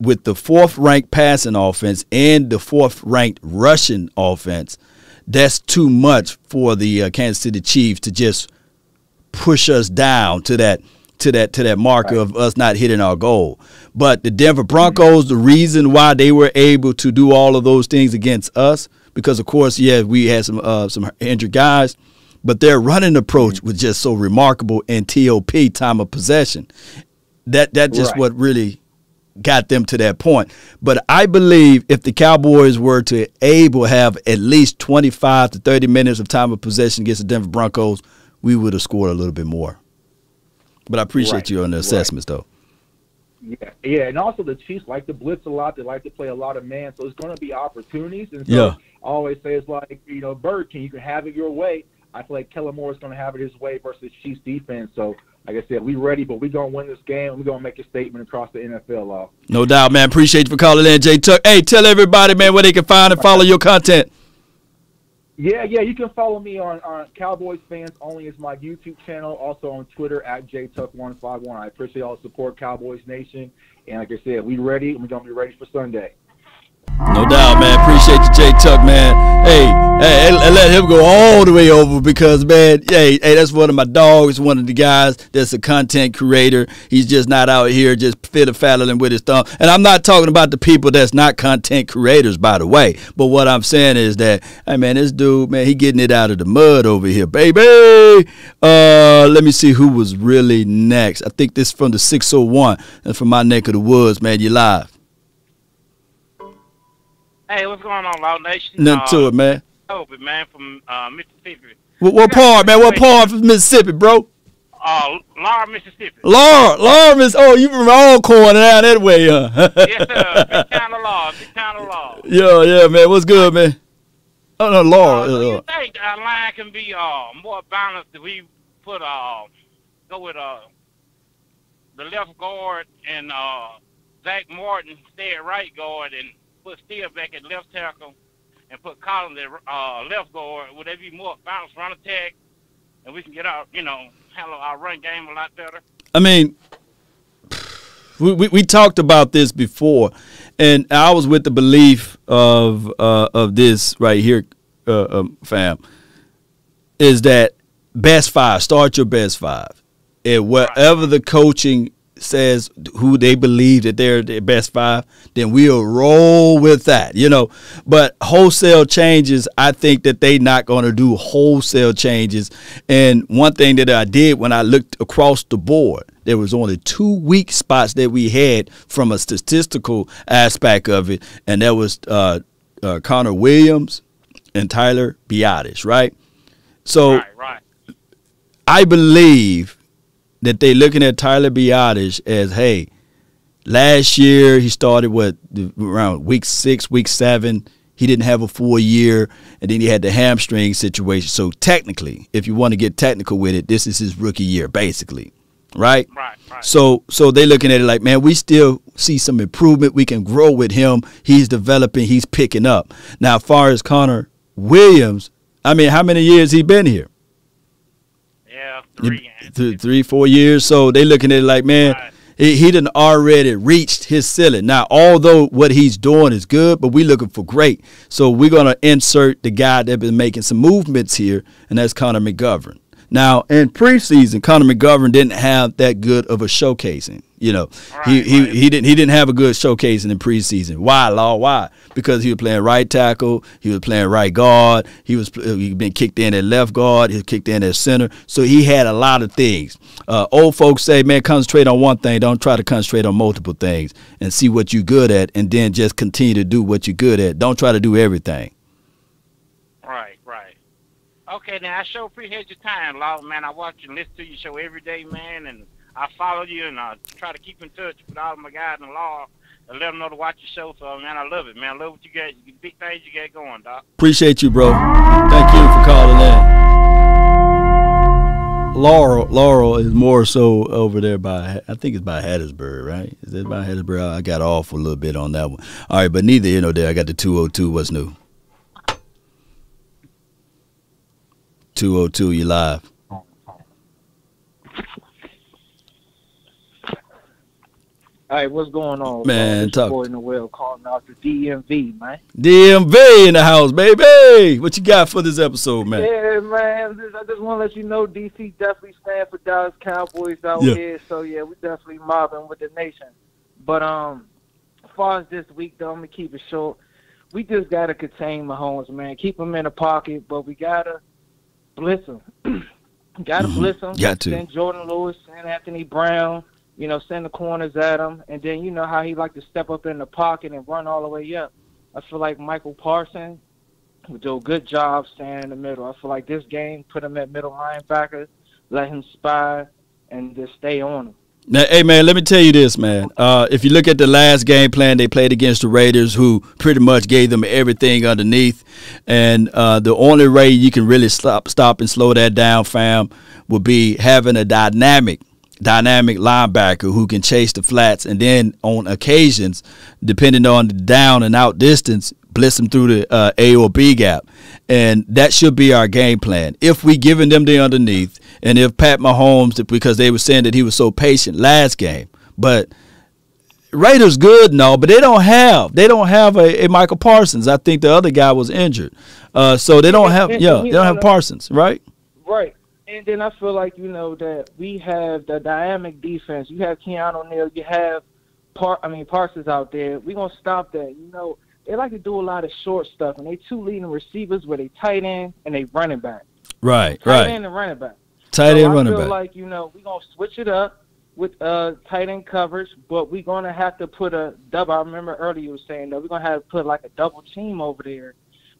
with the 4th-ranked passing offense and the 4th-ranked rushing offense, that's too much for the Kansas City Chiefs to just push us down to that mark of us not hitting our goal. But the Denver Broncos, the reason why they were able to do all of those things against us, because of course, yeah, we had some injured guys, but their running approach was just so remarkable, and TOP, time of possession. That just what really got them to that point. But I believe if the Cowboys were to have at least 25 to 30 minutes of time of possession against the Denver Broncos, we would have scored a little bit more. But I appreciate you on the assessments, though. Yeah, and also the Chiefs like to blitz a lot. They like to play a lot of man, so it's going to be opportunities. And so I always say it's like, you know, Bird King, you can have it your way. I feel like Kellen Moore is going to have it his way versus Chiefs defense. So, like I said, we're ready, but we're going to win this game. We're going to make a statement across the NFL law. No doubt, man. Appreciate you for calling in, Jay Tuck. Hey, tell everybody, man, where they can find and follow your content. Yeah, you can follow me on Cowboys Fans Only is my YouTube channel, also on Twitter at JTuck151. I appreciate all the support, Cowboys Nation. And like I said, we ready, and we're going to be ready for Sunday. No doubt, man. Appreciate you, Jay Tuck, man. Hey, let him go all the way over because, man, hey, that's one of my dogs, one of the guys that's a content creator. He's just not out here just fiddle-faddling with his thumb. And I'm not talking about the people that's not content creators, by the way. But what I'm saying is that, hey, man, this dude, man, he getting it out of the mud over here, baby. Let me see who was really next. I think this is from the 601. That's from my neck of the woods, man. You live. Hey, what's going on, Law Nation? Nothing to it, man. Philbin, man, from Mississippi. What part, man? What part from Mississippi, bro? Laura, Mississippi. Laura, Miss. Oh, you from all corner down that way, huh? Yes, sir. Big town of law. Yeah, man. What's good, man? Oh, no, Laura. Do you think our line can be more balanced if we put go with the left guard and Zach Martin stay at right guard and put Steele back at left tackle and put Collins at left guard? Would they be more balanced run attack, and we can get our, you know, handle our run game a lot better? I mean, we talked about this before, and I was with the belief of this right here, fam, is that best five, start your best five, and whatever the coaching says who they believe that they're their best five, then we'll roll with that, you know. But wholesale changes, I think that they not going to do wholesale changes. And one thing that I did when I looked across the board, there was only 2 weak spots that we had from a statistical aspect of it, and that was Connor Williams and Tyler Biadasz, right? So I believe that they looking at Tyler Biadasz as, hey, last year he started, what, around week 6, week 7. He didn't have a full year, and then he had the hamstring situation. So technically, if you want to get technical with it, this is his rookie year, basically, right? Right. So they looking at it like, man, we still see some improvement. We can grow with him. He's developing. He's picking up. Now, as far as Connor Williams, I mean, how many years he been here? Yeah, 3, 4 years. So they looking at it like, man, he done already reached his ceiling. Now, although what he's doing is good, but we looking for great. So we're going to insert the guy that been making some movements here, and that's Connor McGovern. Now, in preseason, Connor McGovern didn't have that good of a showcasing. You know, he didn't have a good showcasing in preseason. Why, Law? Why? Because he was playing right tackle, he was playing right guard, he been kicked in at left guard, he was kicked in at center. So he had a lot of things. Old folks say, man, concentrate on one thing. Don't try to concentrate on multiple things, and see what you're good at, and then just continue to do what you're good at. Don't try to do everything. Okay, now I sure appreciate your time, Law, man. I watch and listen to your show every day, man, and I follow you, and I try to keep in touch with all of my guys in the law and let them know to watch your show. So, man, I love it, man. I love what you got, the big things you got going, Doc. Appreciate you, bro. Thank you for calling in. Laurel is more so over there by, I think it's by Hattiesburg, right? Is it by Hattiesburg? I got off a little bit on that one. All right, but neither here nor there. I got the 202. What's new? 202, you live. Hey, what's going on, man? Talk. Noel calling out the DMV, man. DMV in the house, baby. What you got for this episode, man? Yeah, man. I just want to let you know, DC definitely stands for Dallas Cowboys out here. So yeah, we definitely mobbing with the nation. But as far as this week, though, I'm gonna keep it short. We just gotta contain Mahomes, man. Keep him in the pocket, but we gotta blitz him. Gotta blitz him. Got to send Jourdan Lewis and Anthony Brown. You know, send the corners at him. And then, you know, how he like to step up in the pocket and run all the way up. I feel like Micah Parsons would do a good job staying in the middle. I feel like this game, put him at middle linebacker, let him spy, and just stay on him. Now, hey, man, let me tell you this, man. If you look at the last game plan they played against the Raiders, who pretty much gave them everything underneath, and the only way you can really stop and slow that down, fam, would be having a dynamic linebacker who can chase the flats, and then on occasions, depending on the down and out distance, blitz them through the A or B gap. And that should be our game plan. If we giving them the underneath, and if Pat Mahomes, because they were saying that he was so patient last game, but Raiders good and all, but they don't have a Micah Parsons. I think the other guy was injured, so they don't have they don't have Parsons, right? Right. And then I feel like, you know, that we have the dynamic defense. You have Keanu Neal. You have Parsons out there. We're going to stop that. You know, they like to do a lot of short stuff, and they two leading receivers with a tight end and a running back. Right, right. Tight end and running back. Tight end, running back. I feel like, you know, we're going to switch it up with tight end coverage, but we're going to have to put a double. I remember earlier you were saying that we're going to have to put like a double team over there.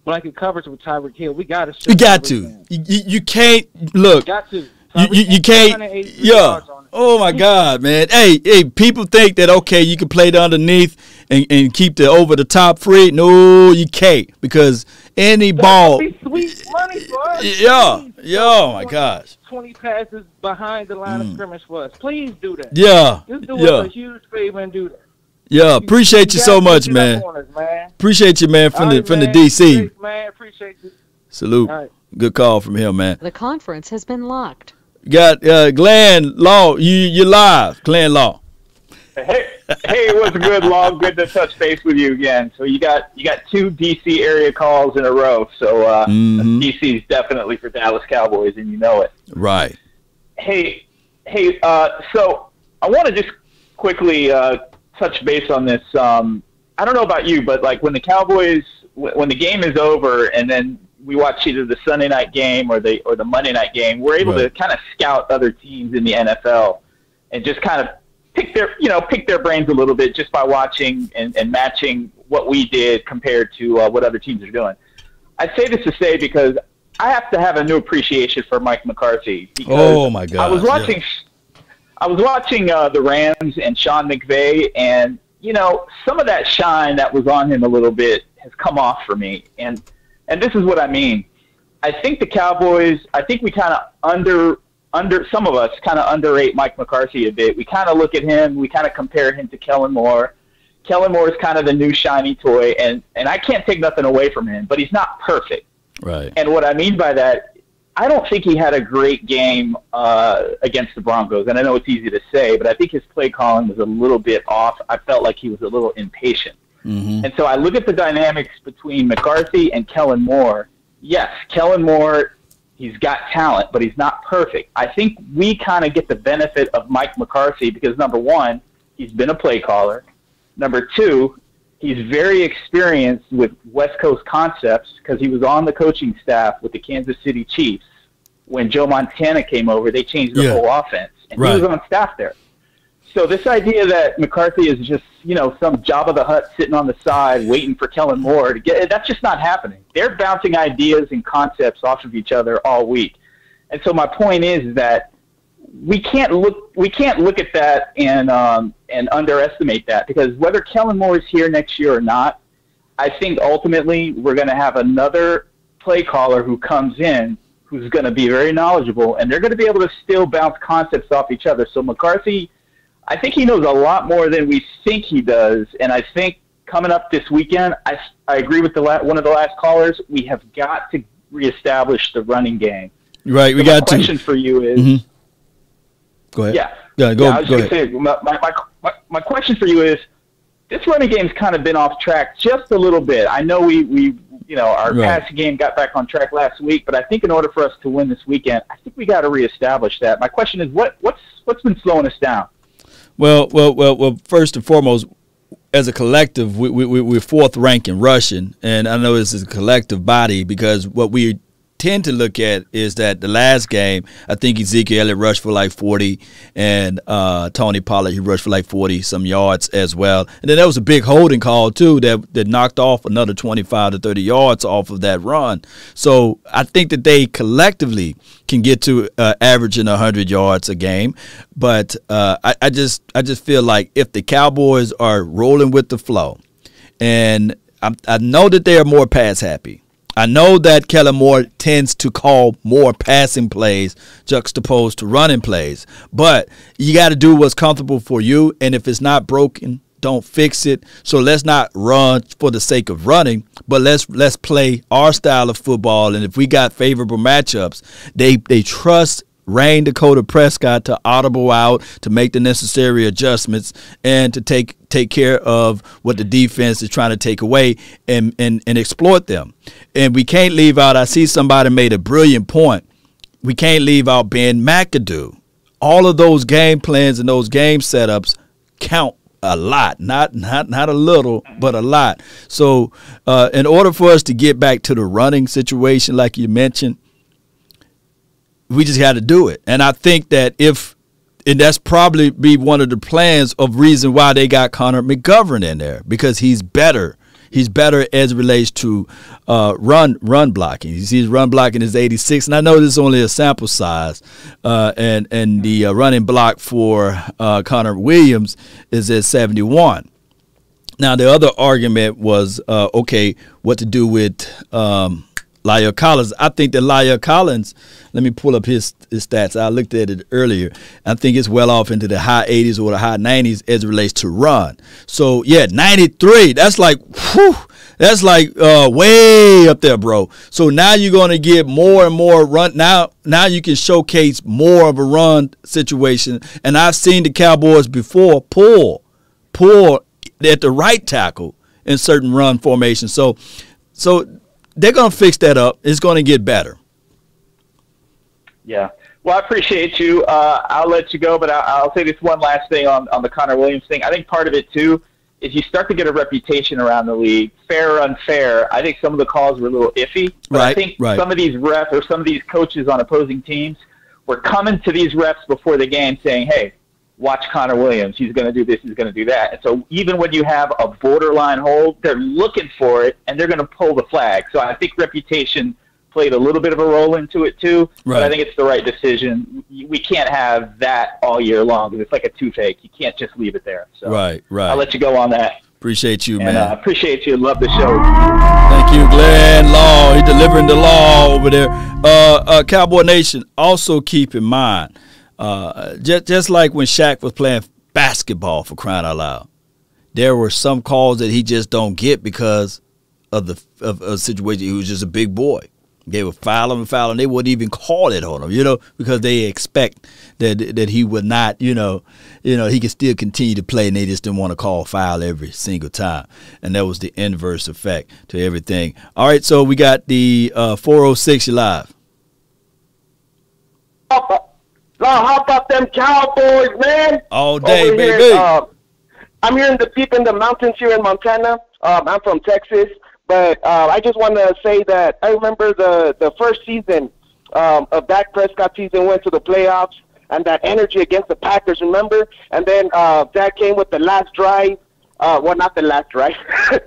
Blanket coverage with Tyreek Hill. We got to. You got to. You can't look. Got to. You can't. Yeah. Oh my God, man. Hey, people think that okay, you can play the underneath and keep the over the top free. No, you can't, because any ball. Sweet money for us. Yeah. Yeah. Oh my gosh. 20 passes behind the line of scrimmage for us. Please do that. Yeah. Just do us a huge favor and do that. Yeah, appreciate you so much, man. Appreciate you, man, from the D.C. Man, appreciate you. Salute. Right. Good call from him, man. The conference has been locked. Got Glenn Law. You're live, Glenn Law. Hey, what's good, Law? Good to touch base with you again. So you got two D.C. area calls in a row. So D.C. is definitely for Dallas Cowboys, and you know it. Right. Hey. So I want to just quickly. Touch base on this. I don't know about you, but like when the Cowboys, when the game is over, and then we watch either the Sunday night game or the Monday night game, we're able to kind of scout other teams in the NFL and just kind of pick their brains a little bit just by watching and matching what we did compared to what other teams are doing. I say this to say because I have to have a new appreciation for Mike McCarthy. Oh my God! I was watching the Rams and Sean McVay, and, you know, some of that shine that was on him a little bit has come off for me. And this is what I mean. I think the Cowboys, we kind of some of us kind of underrate Mike McCarthy a bit. We kind of look at him. We kind of compare him to Kellen Moore. Kellen Moore is kind of the new shiny toy, and I can't take nothing away from him, but he's not perfect. Right. And what I mean by that, I don't think he had a great game against the Broncos, and I know it's easy to say, but I think his play calling was a little bit off. I felt like he was a little impatient. And so I look at the dynamics between McCarthy and Kellen Moore. Yes, Kellen Moore, he's got talent, but he's not perfect. I think we kind of get the benefit of Mike McCarthy because, number one, he's been a play caller. Number two, he's very experienced with West Coast concepts because he was on the coaching staff with the Kansas City Chiefs. When Joe Montana came over, they changed the whole offense, and he was on staff there. So this idea that McCarthy is just, you know, some Jabba the Hutt sitting on the side waiting for Kellen Moore to get – that's just not happening. They're bouncing ideas and concepts off of each other all week. And so my point is that we can't look at that and underestimate that, because whether Kellen Moore is here next year or not, I think ultimately we're going to have another play caller who comes in who's going to be very knowledgeable, and they're going to be able to still bounce concepts off each other. So McCarthy, I think he knows a lot more than we think he does, and I think coming up this weekend, I agree with one of the last callers, we have got to reestablish the running game. Right, so my question for you is, Go ahead. Yeah. I was going to say, my My question for you is, this running game's kind of been off track just a little bit. I know our passing game got back on track last week, but I think in order for us to win this weekend, I think we got to reestablish that. My question is, what's been slowing us down? Well, first and foremost, as a collective, we're fourth ranked in rushing, and I know this is a collective body because what we tend to look at is that the last game, I think Ezekiel Elliott rushed for like 40, and Tony Pollard, he rushed for like 40-some yards as well. And then there was a big holding call, too, that knocked off another 25 to 30 yards off of that run. So I think that they collectively can get to averaging 100 yards a game. But I just feel like if the Cowboys are rolling with the flow, and I know that they are more pass happy, I know that Kellen Moore tends to call more passing plays juxtaposed to running plays, but you got to do what's comfortable for you, and if it's not broken, don't fix it. So let's not run for the sake of running, but let's play our style of football, and if we got favorable matchups, they trust Rain Dakota Prescott to audible out, to make the necessary adjustments, and to take care of what the defense is trying to take away and exploit them. And we can't leave out, I see somebody made a brilliant point, we can't leave out Ben McAdoo. All of those game plans and those game setups count a lot, not a little, but a lot. So in order for us to get back to the running situation like you mentioned, we just had to do it. And I think that and that's probably be one of the plans of reason why they got Connor McGovern in there, because he's better. He's better as it relates to run blocking. You see his run blocking is 86, and I know this is only a sample size. And the running block for Connor Williams is at 71. Now, the other argument was, okay, what to do with La'el Collins. I think that La'el Collins, let me pull up his stats. I looked at it earlier. I think it's well off into the high 80s or the high 90s as it relates to run. So, yeah, 93, that's like, whew, that's like way up there, bro. So now you're going to get more and more run. Now you can showcase more of a run situation. And I've seen the Cowboys before pull at the right tackle in certain run formations. So they're going to fix that up. It's going to get better. Yeah. Well, I appreciate you. I'll let you go, but I'll say this one last thing on the Connor Williams thing. I think part of it, too, is you start to get a reputation around the league, fair or unfair. I think some of the calls were a little iffy. But right, I think some of these refs or some of these coaches on opposing teams were coming to these refs before the game saying, hey, watch Connor Williams. He's going to do this. He's going to do that. And so even when you have a borderline hold, they're looking for it, and they're going to pull the flag. So I think reputation played a little bit of a role into it too. Right. But I think it's the right decision. We can't have that all year long because it's like a toothache. You can't just leave it there. So right. I'll let you go on that. Appreciate you, man. Appreciate you. Love the show. Thank you, Glenn Law. He's delivering the law over there. Cowboy Nation, also keep in mind, just like when Shaq was playing basketball, for crying out loud, there were some calls that he just don't get because of a situation. He was just a big boy. They were fouling. They wouldn't even call it on him, because they expect that he would not, he could still continue to play, and they just didn't want to call foul every single time. And that was the inverse effect to everything. All right, so we got the 406. You're live. Hop up them Cowboys, man. All day, over baby. Here, I'm here deep in the mountains here in Montana. I'm from Texas. But I just want to say that I remember the first season of Dak Prescott's season, went to the playoffs, and that energy against the Packers, remember? And then Dak came with the last drive. Well, not the last drive.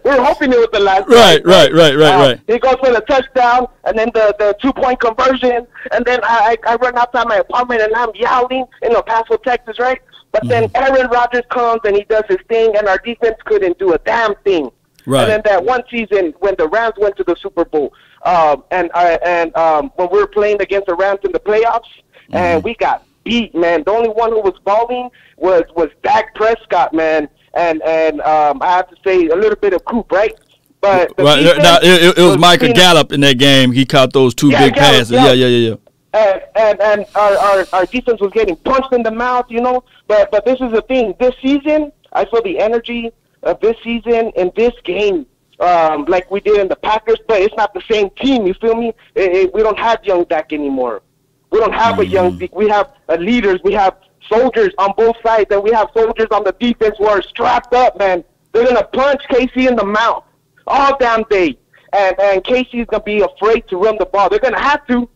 We were hoping it was the last drive. Right. He goes for the touchdown, and then the two-point conversion, and then I run outside my apartment, and I'm yelling in El Paso, Texas, right? But then Aaron Rodgers comes, and he does his thing, and our defense couldn't do a damn thing. Right. And then that one season when the Rams went to the Super Bowl, and when we were playing against the Rams in the playoffs, and we got beat, man. The only one who was balling was Dak Prescott, man. And I have to say a little bit of Coop, right? But it was Micah Gallup in that game. He caught those two big passes. Yeah. and our defense was getting punched in the mouth, you know. But this is the thing. This season, I feel the energy of this season in this game, like we did in the Packers, but it's not the same team. You feel me? We don't have young Dak anymore. We don't have a young Dak. We have leaders. We have soldiers on both sides, and we have soldiers on the defense who are strapped up, man. They're going to punch Casey in the mouth all damn day. And Casey's going to be afraid to run the ball. They're going to have to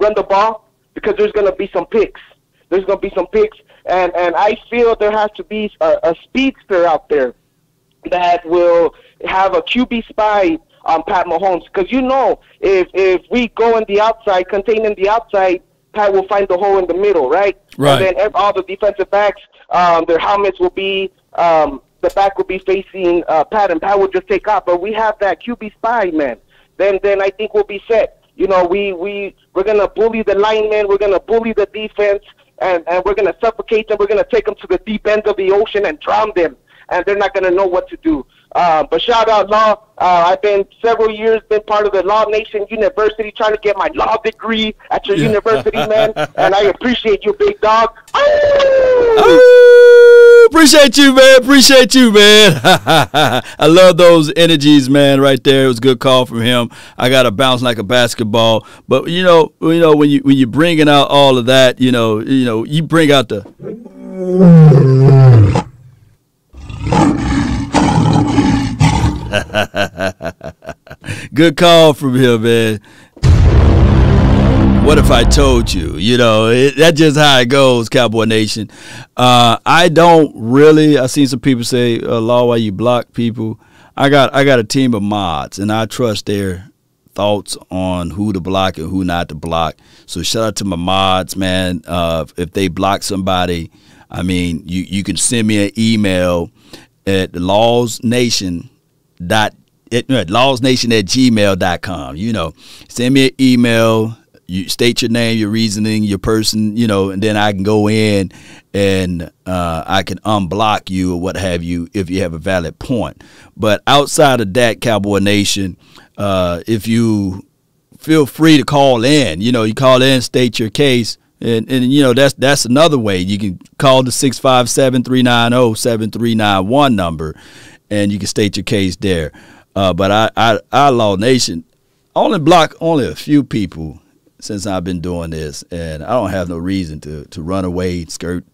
run the ball because there's going to be some picks. There's going to be some picks. And I feel there has to be a speedster out there that will have a QB spy on Pat Mahomes. Because, you know, if we go in the outside, containing the outside, Pat will find the hole in the middle, right? Right. And then all the defensive backs, their helmets will be the back will be facing Pat, and Pat will just take off. But we have that QB spy, man. Then I think we'll be set. You know, we're going to bully the linemen. We're going to bully the defense, and we're going to suffocate them. We're going to take them to the deep end of the ocean and drown them, and they're not going to know what to do. But shout out Law. I've been several years been part of the Law Nation University trying to get my law degree at your university, man. And I appreciate you, big dog. Appreciate you, man. Appreciate you, man. I love those energies, man, right there. It was a good call from him. I got to bounce like a basketball. But, you know, when you're bringing out all of that, you know, you bring out the... Good call from him, man. What if I told you? You know, that's just how it goes, Cowboy Nation. I don't really. I've seen some people say, "Law, why you block people?" I got a team of mods, and I trust their thoughts on who to block and who not to block. So shout out to my mods, man. If they block somebody, I mean, you can send me an email at lawsnation@gmail.com. You know, send me an email. You state your name, your reasoning, your person, you know, and then I can go in and I can unblock you or what have you if you have a valid point. But outside of that, Cowboy Nation, if you feel free to call in, you know, you call in, state your case. And you know, that's another way. You can call the 657-390-7391 number, and you can state your case there. But I Law Nation, only block only a few people since I've been doing this, and I don't have no reason to run away, skirt,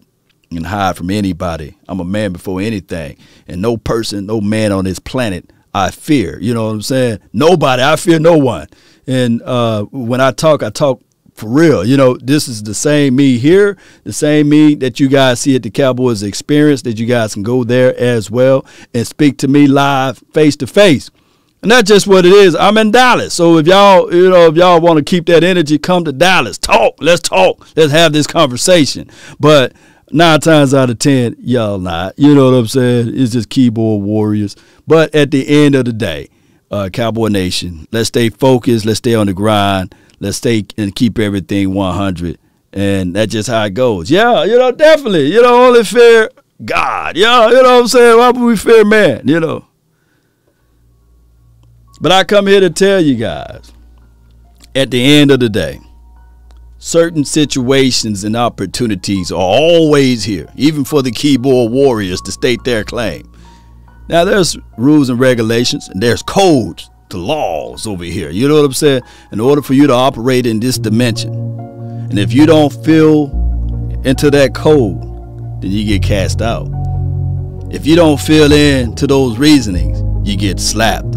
and hide from anybody. I'm a man before anything, and no person, no man on this planet I fear. You know what I'm saying? Nobody. I fear no one. And when I talk for real. You know, this is the same me here, the same me that you guys see at the Cowboys Experience, that you guys can go there as well and speak to me live, face to face. And that's just what it is. I'm in Dallas. So if y'all, you know, if y'all want to keep that energy, come to Dallas. Talk. Let's talk. Let's have this conversation. But 9 times out of 10, y'all not. You know what I'm saying? It's just keyboard warriors. But at the end of the day, Cowboy Nation, let's stay focused. Let's stay on the grind. Let's stay and keep everything 100. And that's just how it goes. Yeah, you know, definitely. You know, only fear God. Yeah, you know what I'm saying? Why would we fear man, you know? But I come here to tell you guys, at the end of the day, certain situations and opportunities are always here, even for the keyboard warriors to state their claim. Now, there's rules and regulations, and there's codes. The laws over here, you know what I'm saying, in order for you to operate in this dimension. And if you don't fill into that code, then you get cast out. If you don't fill in to those reasonings, you get slapped,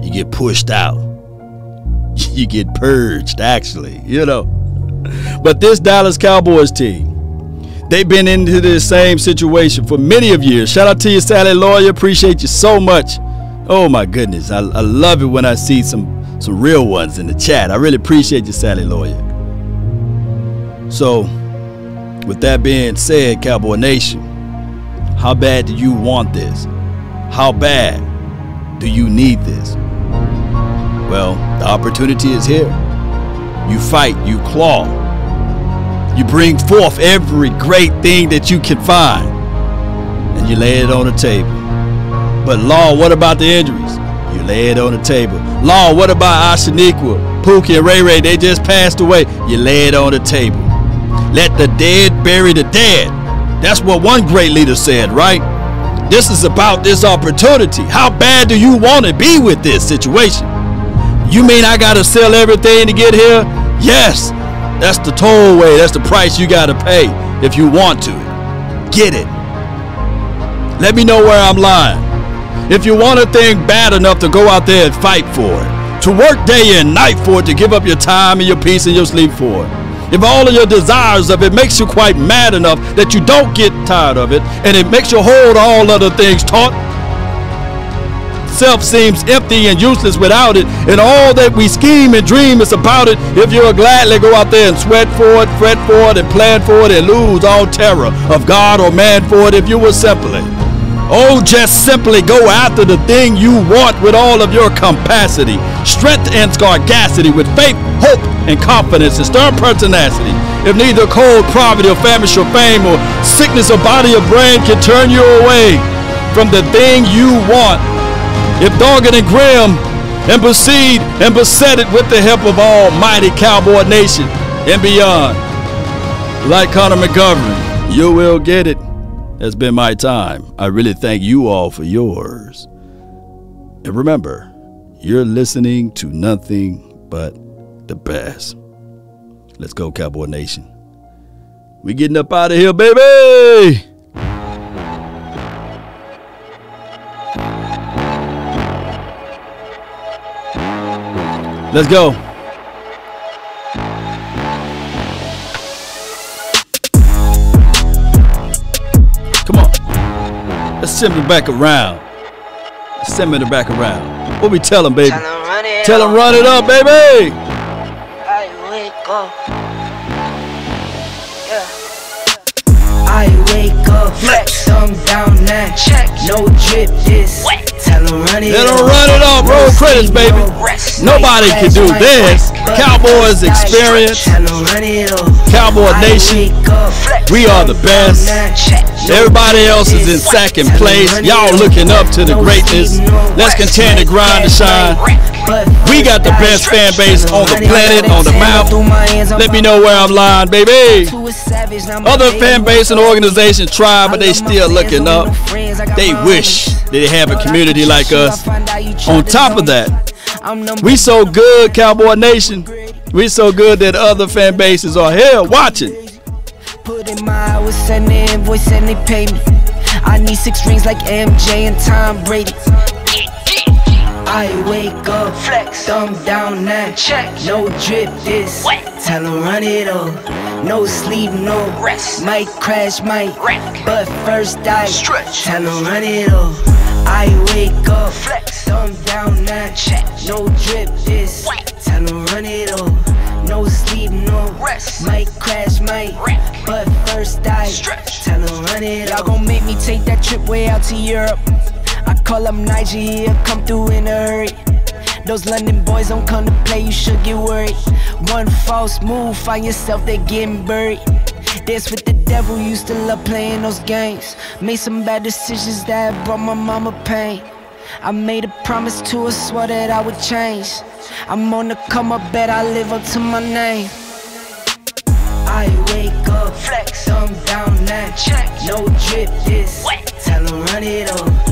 you get pushed out, you get purged, actually, you know. But this Dallas Cowboys team, they've been into this same situation for many of years. Shout out to you, Sally Lawyer. Appreciate you so much. Oh, my goodness. I love it when I see some real ones in the chat. I really appreciate you, Sally Lawyer. So, with that being said, Cowboy Nation, how bad do you want this? How bad do you need this? Well, the opportunity is here. You fight, you claw. You bring forth every great thing that you can find. And you lay it on the table. But Law, what about the injuries? You lay it on the table. Law, what about Asaniqua, Pookie and Ray Ray, they just passed away. You lay it on the table. Let the dead bury the dead. That's what one great leader said, right? This is about this opportunity. How bad do you want to be with this situation? You mean I got to sell everything to get here? Yes. That's the tollway. That's the price you got to pay if you want to. Get it. Let me know where I'm lying. If you want a thing bad enough to go out there and fight for it, to work day and night for it, to give up your time and your peace and your sleep for it, if all of your desires of it makes you quite mad enough that you don't get tired of it, and it makes you hold all other things taut, self seems empty and useless without it, and all that we scheme and dream is about it, if you'll gladly go out there and sweat for it, fret for it, and plan for it, and lose all terror of God or man for it, if you will simply, oh, just simply go after the thing you want with all of your capacity, strength and scarcity, with faith, hope, and confidence, and stern pertinacity. If neither cold, poverty, or famish, or fame, or sickness, or body, or brain can turn you away from the thing you want, if dogged and grim, and proceed and beset it with the help of almighty Cowboy Nation and beyond. Like Connor McGovern, you will get it. That's been my time. I really thank you all for yours. And remember, you're listening to nothing but the best. Let's go, Cowboy Nation. We getting up out of here, baby! Let's go. Come on. Let's send it back around. Let's send it back around. What we tell him, baby? Tell him run it up, baby. I wake up. Yeah. I wake up. Flex. Thumb down that. Check. No drip this. Wet. They don't run it up, roll credits, baby. Nobody can do this. Cowboys experience. Cowboy Nation. We are the best. Everybody else is in second place. Y'all looking up to the greatness. Let's continue to grind and shine. We got the best fan base on the planet, on the map. Let me know where I'm lying, baby. Other fan base and organizations try, but they still looking up. They wish they have a community like us. On top of that, we so good, Cowboy Nation. We so good that other fan bases are here watching. Put in my hours and their invoice and they pay me. I need 6 rings like MJ and Tom Brady. I wake up, flex, thumb down that, check, no drip this, wet. Tell them run it up, no sleep, no rest, might crash, might wreck, but first I stretch, tell them run it up. I wake up, flex, thumb down that, check, no drip this, wet. Tell them run it up, no sleep, no rest, might crash, might wreck, but first I stretch, tell them run it up. Y'all gon' make me take that trip way out to Europe. I call him Nigeria, come through in a hurry. Those London boys don't come to play, you should get worried. One false move, find yourself, they getting buried. Dance with the devil, you still love playing those games. Made some bad decisions that brought my mama pain. I made a promise to her, swore that I would change. I'm on the come up, bet I live up to my name. I wake up, flex, thumb down that, check, no drip this, wet. Tell them run it up.